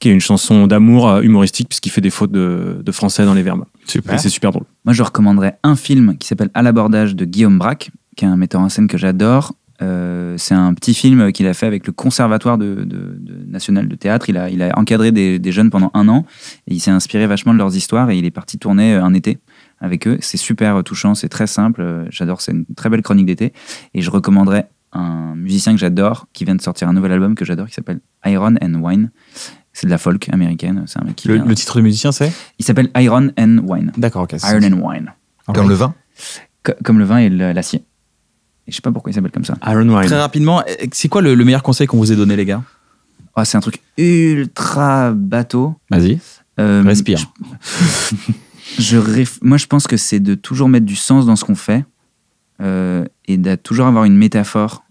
qui est une chanson d'amour humoristique puisqu'il fait des fautes de, de français dans les verbes. Super. Et c'est super drôle. Moi, je recommanderais un film qui s'appelle « À l'abordage » de Guillaume Braque, qui est un metteur en scène que j'adore. Euh, c'est un petit film qu'il a fait avec le Conservatoire de, de, de National de Théâtre. Il a, il a encadré des, des jeunes pendant un an et il s'est inspiré vachement de leurs histoires et il est parti tourner un été avec eux. C'est super touchant, c'est très simple. J'adore, c'est une très belle chronique d'été. Et je recommanderais un musicien que j'adore, qui vient de sortir un nouvel album que j'adore, qui s'appelle Iron and Wine. C'est de la folk américaine. C'est un mec qui le, vient... le titre de musicien, c'est ? Il s'appelle Iron and Wine. D'accord, ok. Iron and Wine. Comme oui. le vin ? C- Comme le vin et l'acier. Et je sais pas pourquoi il s'appelle comme ça. Iron Wine. Très rapidement, c'est quoi le, le meilleur conseil qu'on vous ait donné, les gars ? Oh, c'est un truc ultra bateau. Vas-y, euh, respire. Je... je réf... Moi, je pense que c'est de toujours mettre du sens dans ce qu'on fait. Euh, et de toujours avoir une métaphore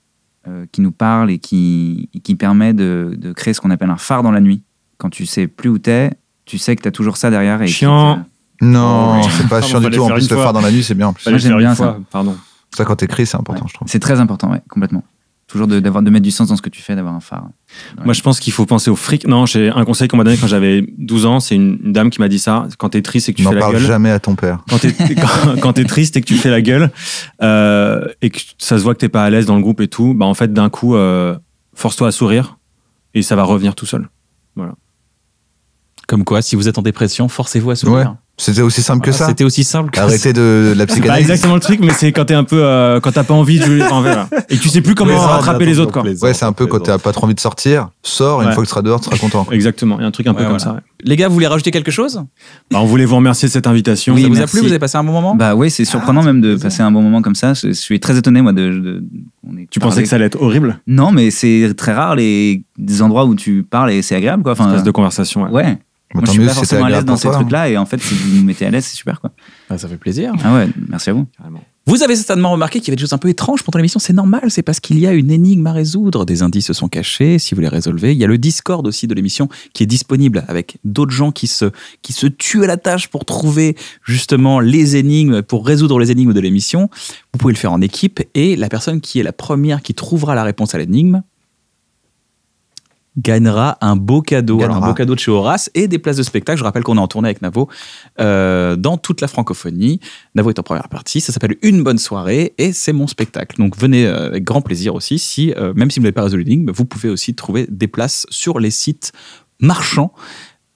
euh, qui nous parle et qui, et qui permet de, de créer ce qu'on appelle un phare dans la nuit. Quand tu sais plus où t'es, tu sais que t'as toujours ça derrière. Et chiant que... Non, ouais. c'est pas chiant du tout. En plus, le phare dans la nuit, c'est bien. En plus. Moi, j'aime bien fois. ça. Pardon. Ça, quand t'écris, c'est important, ouais. je trouve. C'est très important, ouais, complètement. Toujours de, d'avoir, de mettre du sens dans ce que tu fais, d'avoir un phare. Moi, je pense qu'il faut penser au fric. Non, j'ai un conseil qu'on m'a donné quand j'avais douze ans. C'est une, une dame qui m'a dit ça. Quand t'es triste et que tu N'en fais la gueule... N'en parle jamais à ton père. Quand t'es, quand, quand t'es triste et que tu fais la gueule euh, et que ça se voit que t'es pas à l'aise dans le groupe et tout, bah en fait, d'un coup, euh, force-toi à sourire et ça va revenir tout seul. Voilà. Comme quoi, si vous êtes en dépression, forcez-vous à sourire. Ouais. C'était aussi simple voilà, que ça. C'était aussi simple que Arrêtez ça. Arrêtez de, de la psychanalyse. Bah exactement le truc, mais c'est quand t'es un peu, euh, quand t'as pas envie de jouer en verre. Et tu sais plus comment plaisant, rattraper les autres, quoi. Plaisant, ouais, c'est un peu plaisant. Quand t'as pas trop envie de sortir, sors, ouais. une fois que tu seras dehors, tu seras content. Quoi. Exactement. Il y a un truc un ouais, peu voilà. comme ça. Ouais. Les gars, vous voulez rajouter quelque chose? Bah, on voulait vous remercier de cette invitation. Oui, ça vous merci. a plu? Vous avez passé un bon moment? Bah oui, c'est surprenant ah, même de passer un bon moment comme ça. Je, je suis très étonné, moi, de, de on est Tu parlé. pensais que ça allait être horrible? Non, mais c'est très rare les des endroits où tu parles et c'est agréable, quoi. Enfin, espèce de conversation. Ouais. Moi, je suis pas forcément à l'aise dans ces trucs-là, et en fait, si vous nous mettez à l'aise, c'est super, quoi. Ah, ça fait plaisir. Ah ouais, merci à vous. Carrément. Vous avez certainement remarqué qu'il y avait des choses un peu étranges pendant l'émission, c'est normal, c'est parce qu'il y a une énigme à résoudre, des indices se sont cachés, si vous les résolvez, il y a le Discord aussi de l'émission qui est disponible avec d'autres gens qui se, qui se tuent à la tâche pour trouver justement les énigmes, pour résoudre les énigmes de l'émission, vous pouvez le faire en équipe, et la personne qui est la première qui trouvera la réponse à l'énigme gagnera un beau cadeau. Alors, un beau cadeau de chez Horace et des places de spectacle. Je rappelle qu'on est en tournée avec Navo euh, dans toute la francophonie. Navo est en première partie. Ça s'appelle Une Bonne Soirée et c'est mon spectacle. Donc venez euh, avec grand plaisir aussi. Si, euh, même si vous n'avez pas résolu l'énigme, vous pouvez aussi trouver des places sur les sites marchands.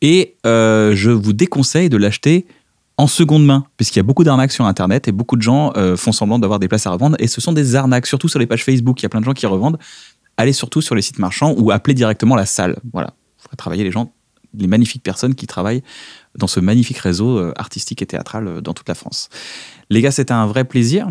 Et euh, je vous déconseille de l'acheter en seconde main, puisqu'il y a beaucoup d'arnaques sur Internet et beaucoup de gens euh, font semblant d'avoir des places à revendre. Et ce sont des arnaques, surtout sur les pages Facebook. Il y a plein de gens qui revendent. Allez surtout sur les sites marchands ou appelez directement la salle. Voilà, il faudrait travailler les gens, les magnifiques personnes qui travaillent dans ce magnifique réseau artistique et théâtral dans toute la France. Les gars, c'était un vrai plaisir.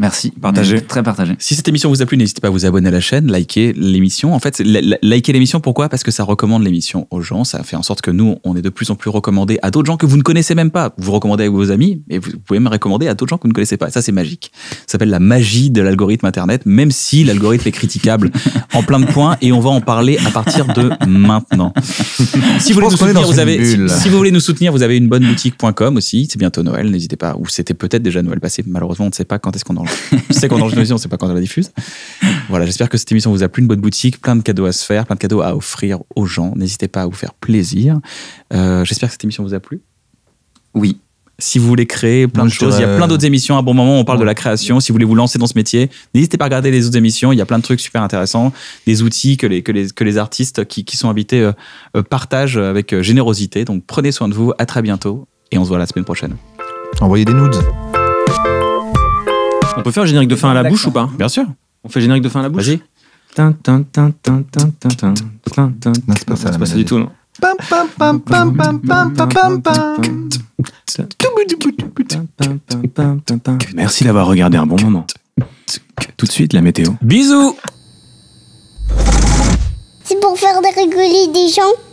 Merci, partagé. Très partagé. Si cette émission vous a plu, n'hésitez pas à vous abonner à la chaîne, liker l'émission. En fait, liker l'émission, pourquoi? Parce que ça recommande l'émission aux gens, ça fait en sorte que nous, on est de plus en plus recommandés à d'autres gens que vous ne connaissez même pas. Vous recommandez à vos amis, et vous pouvez même recommander à d'autres gens que vous ne connaissez pas. Ça, c'est magique. Ça s'appelle la magie de l'algorithme Internet, même si l'algorithme est critiquable en plein de points, et on va en parler à partir de maintenant. Si vous voulez nous soutenir, vous avez, si, si vous voulez nous soutenir, vous avez une bonne boutique point com aussi, c'est bientôt Noël, n'hésitez pas, ou c'était peut-être déjà Noël passé, malheureusement, on ne sait pas quand est-ce qu'on en c'est qu'on enregistre l'émission, on ne sait pas quand on la diffuse. Voilà, j'espère que cette émission vous a plu, une bonne boutique, plein de cadeaux à se faire, plein de cadeaux à offrir aux gens. N'hésitez pas à vous faire plaisir. Euh, j'espère que cette émission vous a plu. Oui. Si vous voulez créer plein de choses, il y a plein d'autres émissions. À un bon moment, on parle de la création. Si vous voulez vous lancer dans ce métier, n'hésitez pas à regarder les autres émissions. Il y a plein de trucs super intéressants, des outils que les, que les, que les artistes qui, qui sont invités euh, euh, partagent avec générosité. Donc prenez soin de vous, à très bientôt et on se voit la semaine prochaine. Envoyez des nudes. On peut faire le générique de fin à la bouche ou pas? Bien sûr. On fait le générique de fin à la bouche? Vas-y. Non, c'est pas ça, c'est pas ça du tout, non. Pam pam pam pam pam pam pam pam. Merci d'avoir regardé, un bon moment. Tout de suite la météo. Bisous. C'est pour faire rigoler des gens.